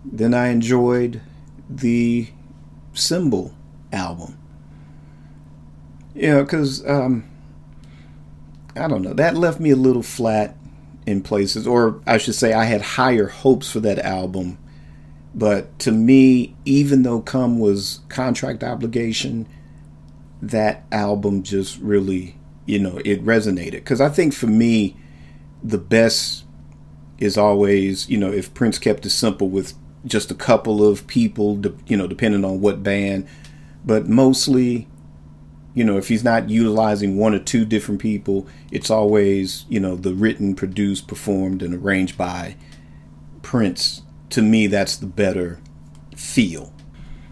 than I enjoyed the Symbol album. You know, because I don't know, that left me a little flat in places, or I should say I had higher hopes for that album. But to me, even though Come was contract obligation, that album just really, you know, it resonated. Because I think for me, the best is always, you know, if Prince kept it simple with just a couple of people, you know, depending on what band. But mostly, you know, if he's not utilizing one or two different people, it's always, you know, the written, produced, performed, and arranged by Prince. To me, that's the better feel.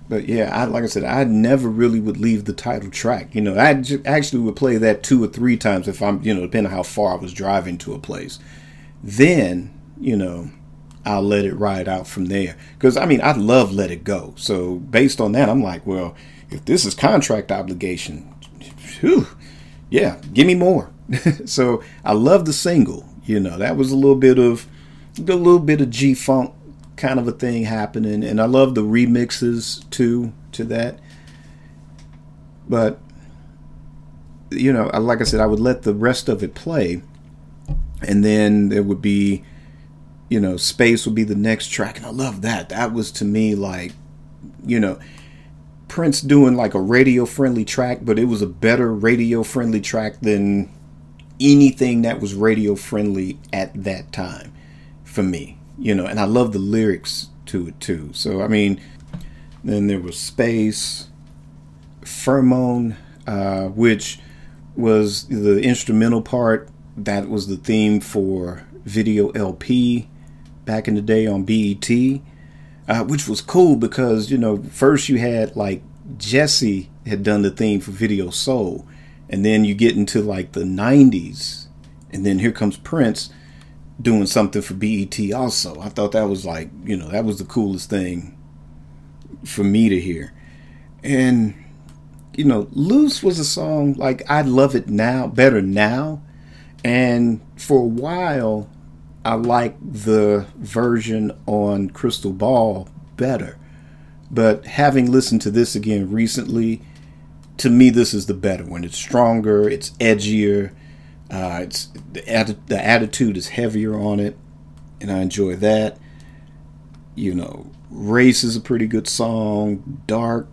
But yeah, like I said, I never really would leave the title track. You know, I actually would play that 2 or 3 times if I'm, you know, depending on how far I was driving to a place. Then, you know, I'll let it ride out from there. Because, I mean, I love Let It Go. So based on that, I'm like, well, if this is contract obligation, whew, yeah, give me more. So I love the single. You know, that was a little bit of G-funk kind of a thing happening, and I love the remixes to that. But you know, like I said, I would let the rest of it play, and then there would be, you know, Space would be the next track, and I love that. That was to me like, you know, Prince doing like a radio-friendly track, but it was a better radio-friendly track than anything that was radio-friendly at that time for me, you know, and I love the lyrics to it too. So, I mean, then there was Space, Pheromone, which was the instrumental part. That was the theme for Video LP back in the day on BET. Which was cool because, you know, first you had like Jesse had done the theme for Video Soul, and then you get into like the 90s, and then here comes Prince doing something for BET also. I thought that was like, you know, that was the coolest thing for me to hear. And, you know, Loose was a song like I love it now, better now. And for a while, I like the version on Crystal Ball better, but having listened to this again recently, to me this is the better one. It's stronger, it's edgier, it's the attitude is heavier on it, and I enjoy that. You know, Race is a pretty good song. Dark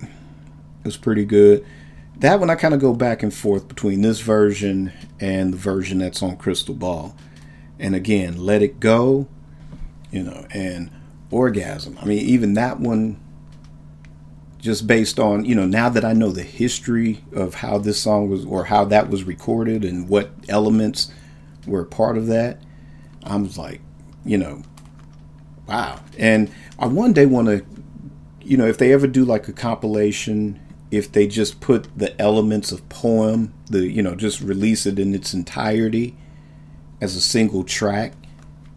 was pretty good. That one I kind of go back and forth between this version and the version that's on Crystal Ball. And again, Let It Go, you know, and Orgasm. I mean, even that one, just based on, you know, now that I know the history of how this song was, or how that was recorded and what elements were part of that, I was like, you know, wow. And I one day want to, you know, if they ever do like a compilation, if they just put the elements of Poem, you know, just release it in its entirety as a single track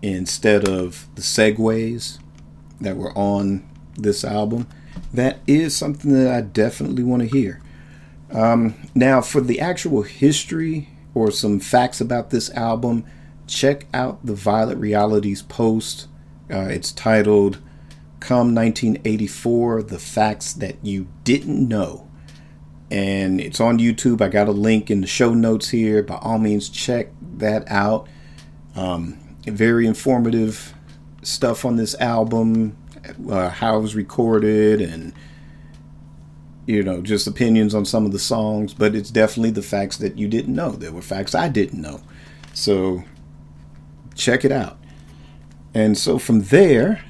instead of the segues that were on this album. That is something that I definitely want to hear. Now for the actual history or some facts about this album, check out the Violet Realities post. It's titled Come 1984, The Facts That You Didn't Know. And it's on YouTube. I got a link in the show notes here. By all means, check that out. Very informative stuff on this album, how it was recorded, and, you know, just opinions on some of the songs, but it's definitely the facts that you didn't know. There were facts I didn't know. So check it out. And so from there,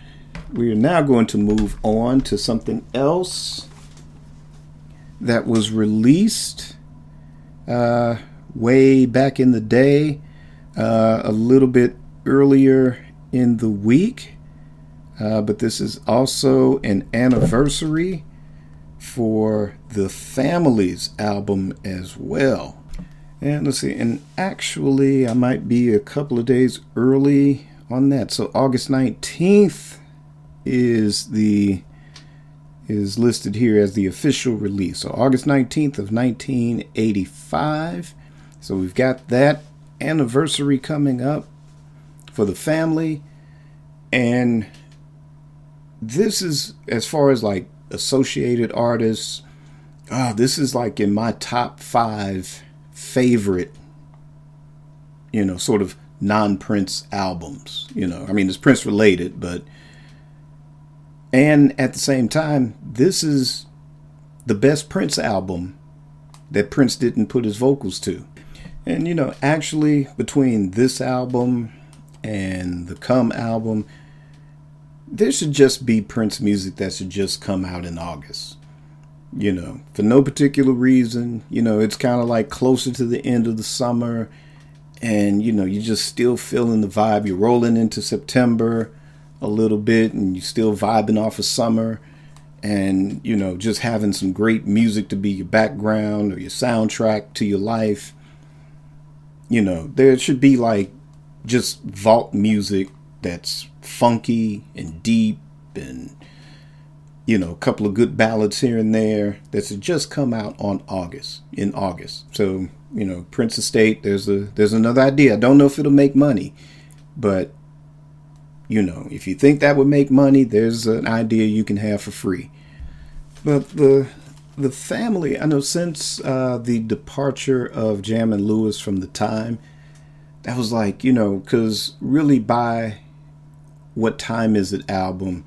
we are now going to move on to something else that was released way back in the day, a little bit earlier in the week. But this is also an anniversary for The Family's album as well. And let's see, and actually I might be a couple of days early on that. So August 19th is listed here as the official release. So August 19th of 1985. So we've got that anniversary coming up for The Family. And this is, as far as like associated artists, this is like in my top 5 favorite, you know, sort of non-Prince albums. You know, I mean, it's Prince related, but, and at the same time, this is the best Prince album that Prince didn't put his vocals to. And, you know, actually between this album and the Come album, there should just be Prince music that should just come out in August, you know, for no particular reason. You know, it's kind of like closer to the end of the summer, and, you know, you're just still feeling the vibe. You're rolling into September a little bit, and you're still vibing off of summer, and, you know, just having some great music to be your background or your soundtrack to your life. You know, there should be like just vault music that's funky and deep, and, you know, a couple of good ballads here and there that should just come out on August, in August. So, you know, Prince Estate, there's another idea. I don't know if it'll make money, but, you know, if you think that would make money, there's an idea you can have for free. But the Family, I know since the departure of Jam and Lewis from The Time, that was like, you know, because really by What Time Is It album,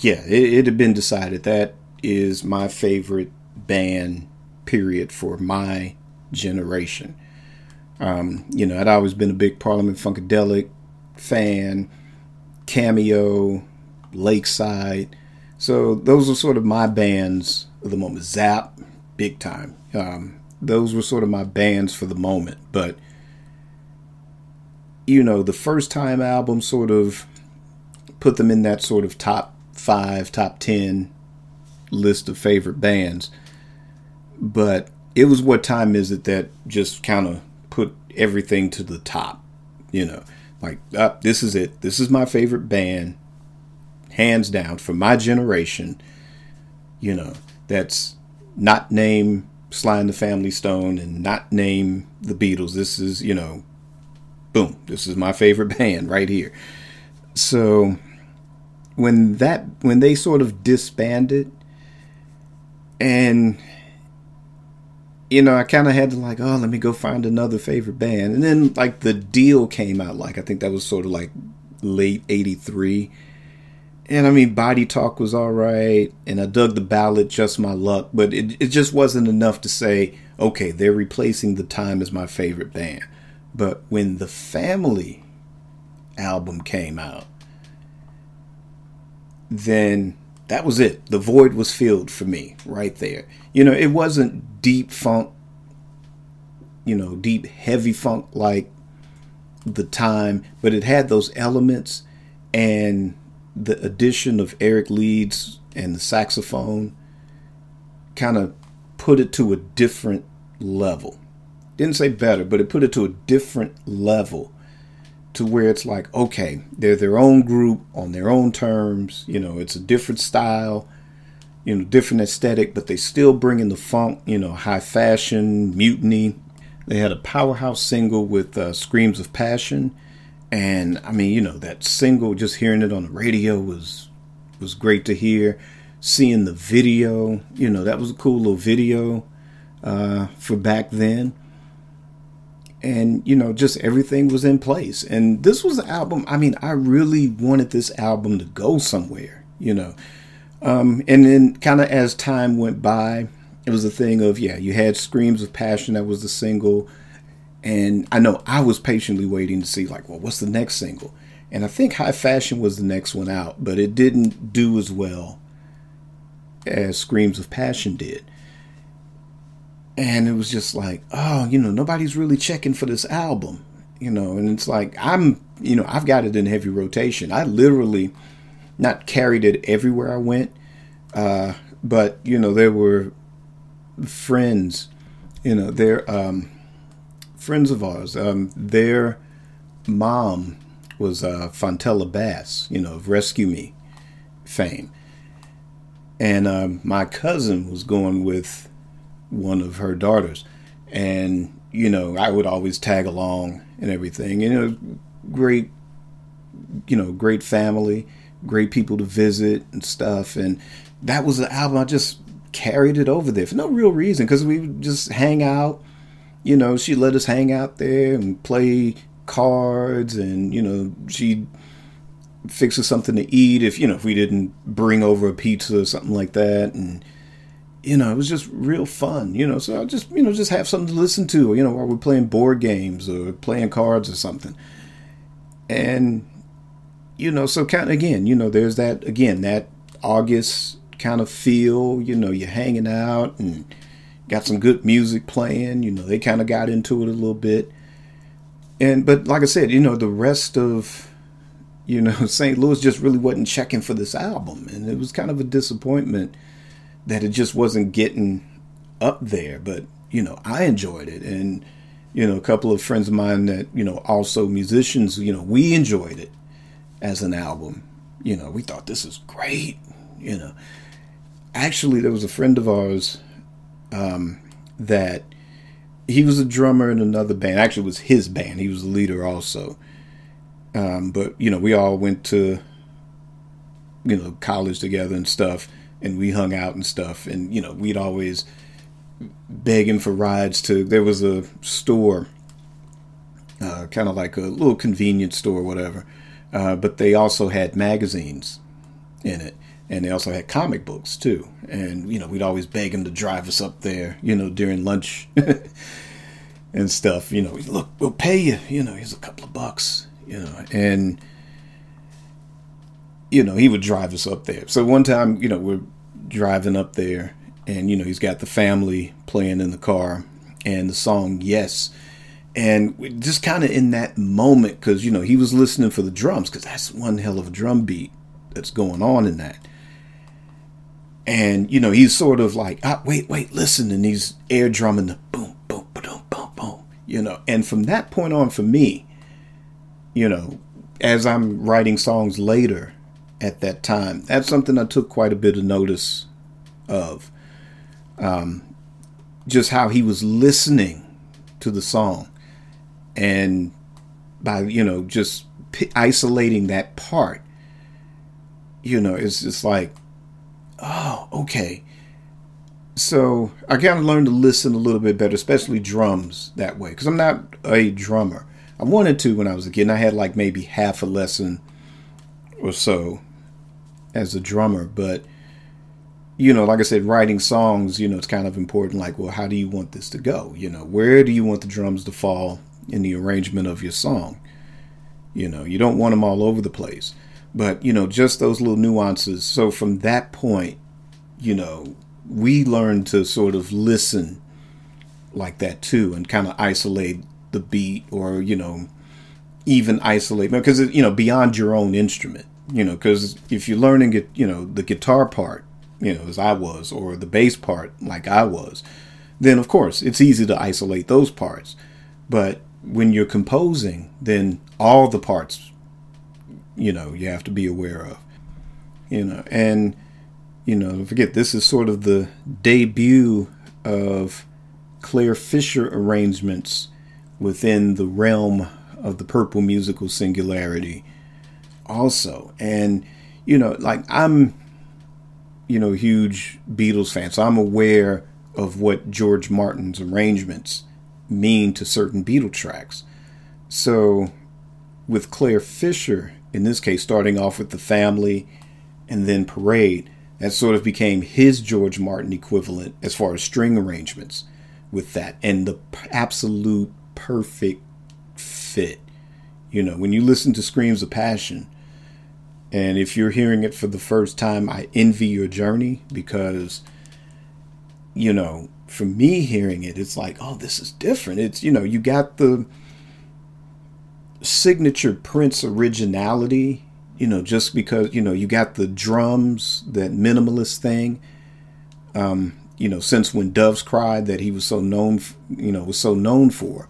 yeah, it had been decided that is my favorite band, period, for my generation. You know, I'd always been a big Parliament Funkadelic fan, Cameo, Lakeside. So those were sort of my bands of the moment. Zap, big time. Those were sort of my bands for the moment. But, you know, the First Time album sort of put them in that sort of top 5, top 10 list of favorite bands. But it was What Time Is It that just kind of put everything to the top, you know, like, this is it. This is my favorite band, hands down, for my generation. You know, that's not name Sly and the Family Stone and not name the Beatles. This is, you know, boom, this is my favorite band right here. So when they sort of disbanded, and, you know, I kind of had to like, oh, let me go find another favorite band. And then like The Deal came out, like, I think that was sort of like late 83. And I mean, Body Talk was all right, and I dug the ballad Just My Luck, but it just wasn't enough to say, okay, they're replacing The Time as my favorite band. But when The Family album came out, then that was it. The void was filled for me right there. You know, it wasn't deep funk, you know, deep heavy funk like The Time, but it had those elements, and the addition of Eric Leeds and the saxophone kind of put it to a different level. Didn't say better, but it put it to a different level, to where it's like, okay, they're their own group on their own terms. You know, it's a different style, you know, different aesthetic, but they still bring in the funk, you know, High Fashion, Mutiny. They had a powerhouse single with Screams of Passion. And I mean, you know, that single, just hearing it on the radio was great to hear. Seeing the video, you know, that was a cool little video for back then. And, you know, just everything was in place. And this was an album. I mean, I really wanted this album to go somewhere, you know. And then kind of as time went by, it was a thing of, yeah, you had Screams of Passion. That was the single. And I know I was patiently waiting to see, like, well, what's the next single? And I think High Fashion was the next one out, but it didn't do as well as Screams of Passion did. And it was just like, oh, you know, nobody's really checking for this album, you know. And it's like, I'm, you know, I've got it in heavy rotation. I literally not carried it everywhere I went, but, you know, there were friends, you know, they're friends of ours. Their mom was Fontella Bass, you know, of Rescue Me fame. And my cousin was going with one of her daughters, and, you know, I would always tag along and everything. You know, great, you know, great family, great people to visit and stuff. And that was the album. I just carried it over there for no real reason, because we would just hang out. You know, she let us hang out there and play cards, and, you know, she'd fix us something to eat if, you know, if we didn't bring over a pizza or something like that. And, you know, it was just real fun, you know. So I just, you know, just have something to listen to, you know, while we're playing board games or playing cards or something. And, you know, so kind of, again, you know, there's that, again, that August kind of feel, you know, you're hanging out and got some good music playing, you know, they kind of got into it a little bit. And, but like I said, you know, the rest of, you know, St. Louis just really wasn't checking for this album. And it was kind of a disappointment that it just wasn't getting up there. But, you know, I enjoyed it. And, you know, a couple of friends of mine that, you know, also musicians, you know, we enjoyed it as an album. You know, we thought this is great, you know. Actually, there was a friend of ours that he was a drummer in another band. Actually, it was his band. He was the leader also. But, you know, we all went to, you know, college together and stuff. And we hung out and stuff. And, you know, we'd always beg him for rides to, there was a store, kind of like a little convenience store or whatever. But they also had magazines in it. And they also had comic books, too. And, you know, we'd always beg him to drive us up there, you know, during lunch and stuff. You know, look, we'll pay you. You know, here's a couple of bucks, you know. And, you know, he would drive us up there. So one time, you know, we're driving up there, and, you know, he's got the family playing in the car and the song Yes. And we're just kind of in that moment, because, you know, he was listening for the drums, because that's one hell of a drum beat that's going on in that. And, you know, he's sort of like, ah, wait, wait, listen. And he's air drumming the boom, boom, boom, boom, boom, you know. And from that point on, for me, you know, as I'm writing songs later at that time, that's something I took quite a bit of notice of. Just how he was listening to the song, and by, you know, just isolating that part, you know, it's just like, oh, okay. So I kind of learned to listen a little bit better, especially drums that way, because I'm not a drummer. I wanted to when I was a kid, and I had like maybe half a lesson or so as a drummer. But, you know, like I said, writing songs, you know, it's kind of important. Like, well, how do you want this to go? You know, where do you want the drums to fall in the arrangement of your song? You know, you don't want them all over the place. But, you know, just those little nuances. So from that point, you know, we learned to sort of listen like that, too, and kind of isolate the beat, or, you know, even isolate, because, you know, beyond your own instrument, you know, because if you're learning, you know, the guitar part, you know, as I was, or the bass part like I was, then of course it's easy to isolate those parts. But when you're composing, then all the parts, you know, you have to be aware of, you know. And, you know, don't forget, this is sort of the debut of Claire Fisher arrangements within the realm of the purple musical singularity also. And, you know, like, I'm, you know, huge Beatles fan, so I'm aware of what George Martin's arrangements mean to certain Beatle tracks. So with Claire Fisher, in this case, starting off with The Family and then Parade, that sort of became his George Martin equivalent as far as string arrangements with that, and the absolute perfect fit. You know, when you listen to Screams of Passion, and if you're hearing it for the first time, I envy your journey, because, you know, for me hearing it, it's like, oh, this is different. It's, you know, you got the signature Prince originality, you know, just because, you know, you got the drums, that minimalist thing, you know, since When Doves Cried, that he was so known, you know, was so known for.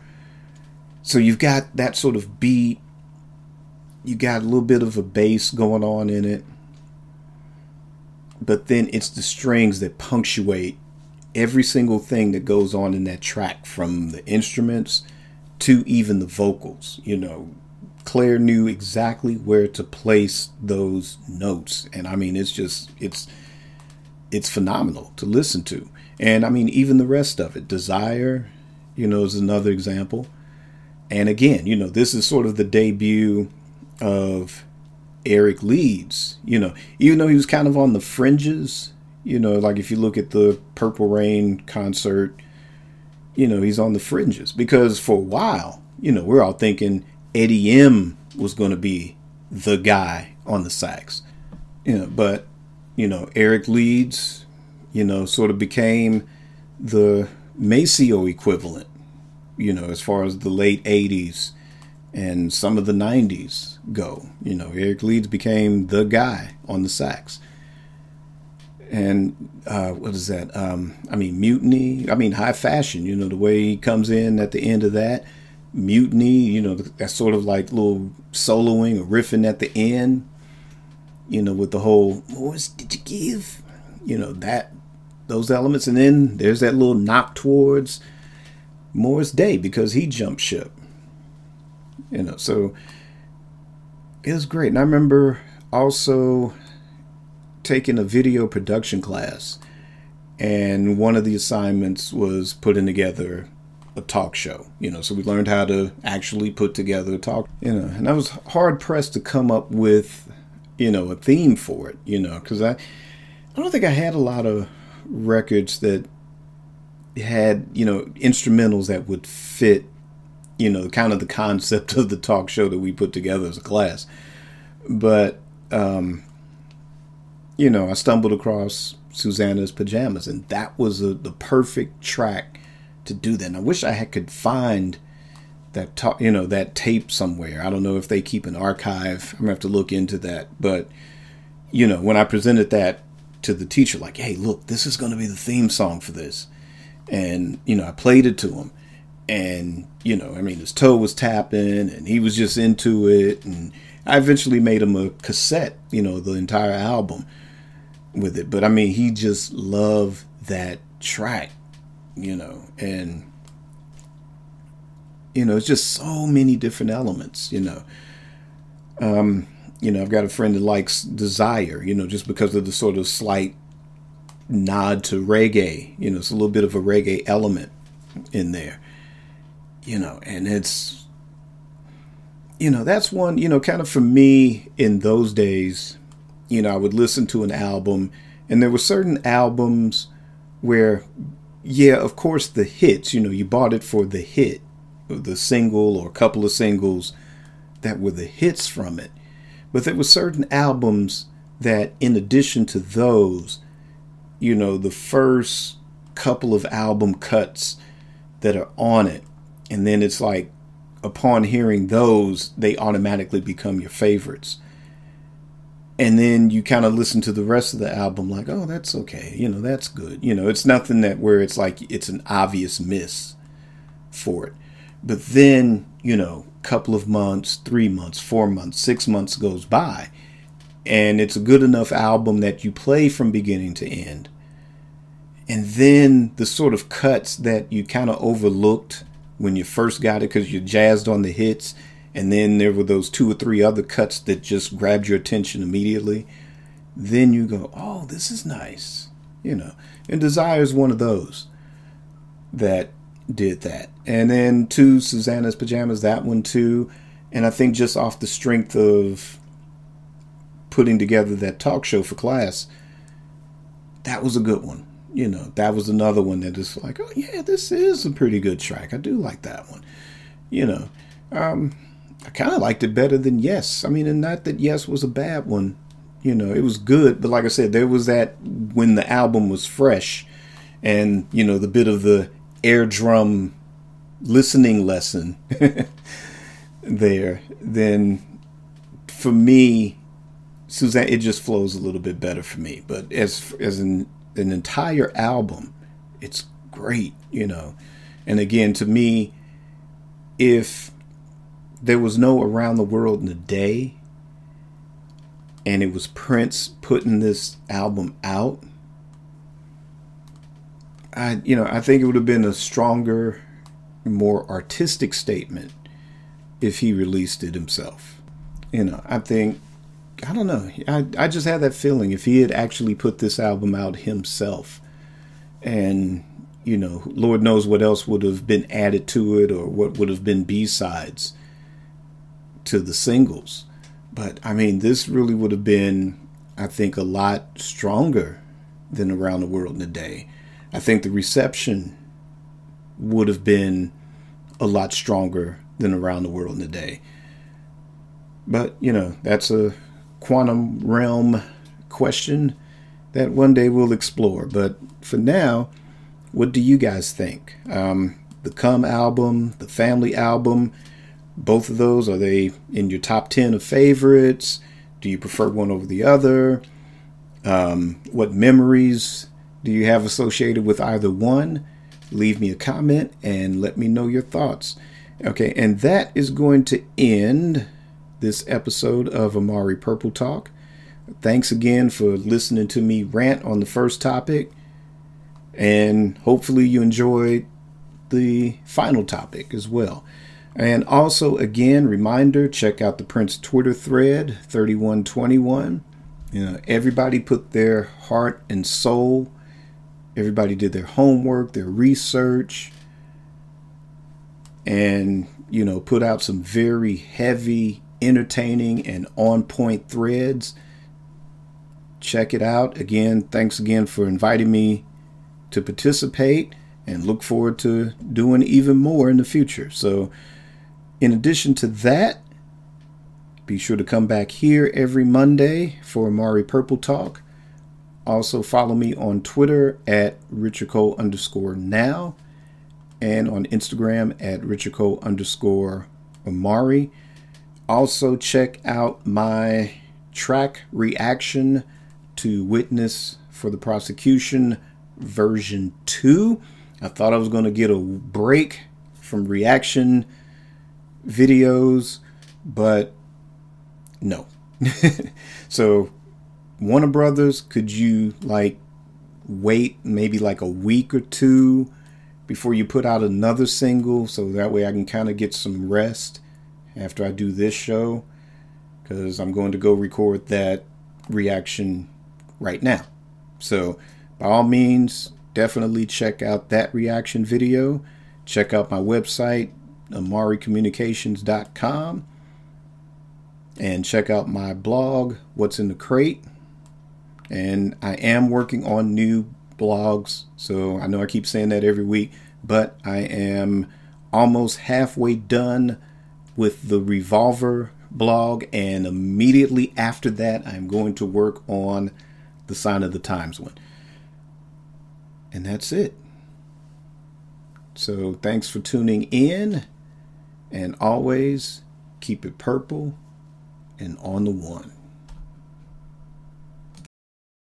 So you've got that sort of beat. You got a little bit of a bass going on in it. But then it's the strings that punctuate every single thing that goes on in that track, from the instruments to even the vocals. You know, Claire knew exactly where to place those notes. And I mean, it's just, it's phenomenal to listen to. And I mean, even the rest of it, Desire, you know, is another example. And again, you know, this is sort of the debut of Eric Leeds, you know, even though he was kind of on the fringes, you know, like if you look at the Purple Rain concert, you know, he's on the fringes, because for a while, you know, we're all thinking Eddie M was going to be the guy on the sax, you know, but, you know, Eric Leeds, you know, sort of became the Maceo equivalent, you know, as far as the late 80s. And some of the 90s go, you know, Eric Leeds became the guy on the sax. And what is that? I mean, Mutiny, I mean, High Fashion, you know, the way he comes in at the end of that, Mutiny, you know, that sort of like little soloing or riffing at the end, you know, with the whole, what did you give? You know, that, those elements. And then there's that little knock towards Morris Day, because he jumped ship. You know, so it was great. And I remember also taking a video production class, and one of the assignments was putting together a talk show, you know, so we learned how to actually put together a talk, you know, and I was hard pressed to come up with, you know, a theme for it, you know, because I don't think I had a lot of records that had, you know, instrumentals that would fit, you know, kind of the concept of the talk show that we put together as a class. But, you know, I stumbled across Susanna's Pajamas, and that was the perfect track to do that. And I wish I could find that, you know, that tape somewhere. I don't know if they keep an archive. I'm going to have to look into that. But, you know, when I presented that to the teacher, like, hey, look, this is going to be the theme song for this. And, you know, I played it to him. And, you know, I mean, his toe was tapping and he was just into it. And I eventually made him a cassette, you know, the entire album with it. But I mean, he just loved that track, you know, and, you know, it's just so many different elements, you know. You know, I've got a friend that likes Desire, you know, just because of the sort of slight nod to reggae, you know, it's a little bit of a reggae element in there. You know, and it's, you know, that's one, you know, kind of for me in those days, you know, I would listen to an album, and there were certain albums where, yeah, of course, the hits, you know, you bought it for the hit, or the single or a couple of singles that were the hits from it. But there were certain albums that, in addition to those, you know, the first couple of album cuts that are on it, and then it's like, upon hearing those, they automatically become your favorites. And then you kind of listen to the rest of the album like, oh, that's okay. You know, that's good. You know, it's nothing that where it's like it's an obvious miss for it. But then, you know, a couple of months, 3 months, 4 months, 6 months goes by, and it's a good enough album that you play from beginning to end. And then the sort of cuts that you kind of overlooked when you first got it, because you jazzed on the hits, and then there were those 2 or 3 other cuts that just grabbed your attention immediately, then you go, oh, this is nice, you know. And Desire is one of those that did that. And then two, Susanna's Pajamas, that one too. And I think just off the strength of putting together that talk show for class, that was a good one. You know, that was another one that is like, oh yeah, this is a pretty good track. I do like that one. You know, I kind of liked it better than Yes. I mean, and not that Yes was a bad one. You know, it was good, but like I said, there was that when the album was fresh and, you know, the bit of the air drum listening lesson there, then for me, Suzanne, it just flows a little bit better for me. But as an entire album, it's great, you know. And again, to me, if there was no Around the World in a Day, and it was Prince putting this album out, I think it would have been a stronger, more artistic statement if he released it himself. You know, I think, I don't know, I just had that feeling if he had actually put this album out himself, and, you know, Lord knows what else would have been added to it or what would have been B-sides to the singles. But, I mean, this really would have been, I think, a lot stronger than Around the World in a Day. I think the reception would have been a lot stronger than Around the World in a Day. But, you know, that's a quantum realm question that one day we'll explore. But for now, what do you guys think? The Come album, the Family album, both of those, are they in your top 10 of favorites? Do you prefer one over the other? What memories do you have associated with either one? Leave me a comment and let me know your thoughts. Okay, and that is going to end this episode of Amari Purple Talk. Thanks again for listening to me rant on the first topic, and hopefully you enjoyed the final topic as well. And also, again, reminder, check out the Prince Twitter thread, 3121. You know, everybody put their heart and soul. Everybody did their homework, their research, and, you know, put out some very heavy, entertaining, and on-point threads. Check it out. Again, thanks again for inviting me to participate, and look forward to doing even more in the future. So, in addition to that, be sure to come back here every Monday for Amari Purple Talk. Also follow me on Twitter at RichardCole_now, and on Instagram at RichardCole_Amari. Also check out my track reaction to Witness for the Prosecution version 2. I thought I was going to get a break from reaction videos, but no. So, Warner Brothers, could you like wait maybe like a week or two before you put out another single, so that way I can kind of get some rest after I do this show, because I'm going to go record that reaction right now. So, by all means, definitely check out that reaction video. Check out my website, AmariCommunications.com. And check out my blog, What's in the Crate. And I am working on new blogs, so I know I keep saying that every week, but I am almost halfway done with the Revolver blog, and immediately after that, I'm going to work on the Sign of the Times one. And that's it. So thanks for tuning in, and always keep it purple and on the one.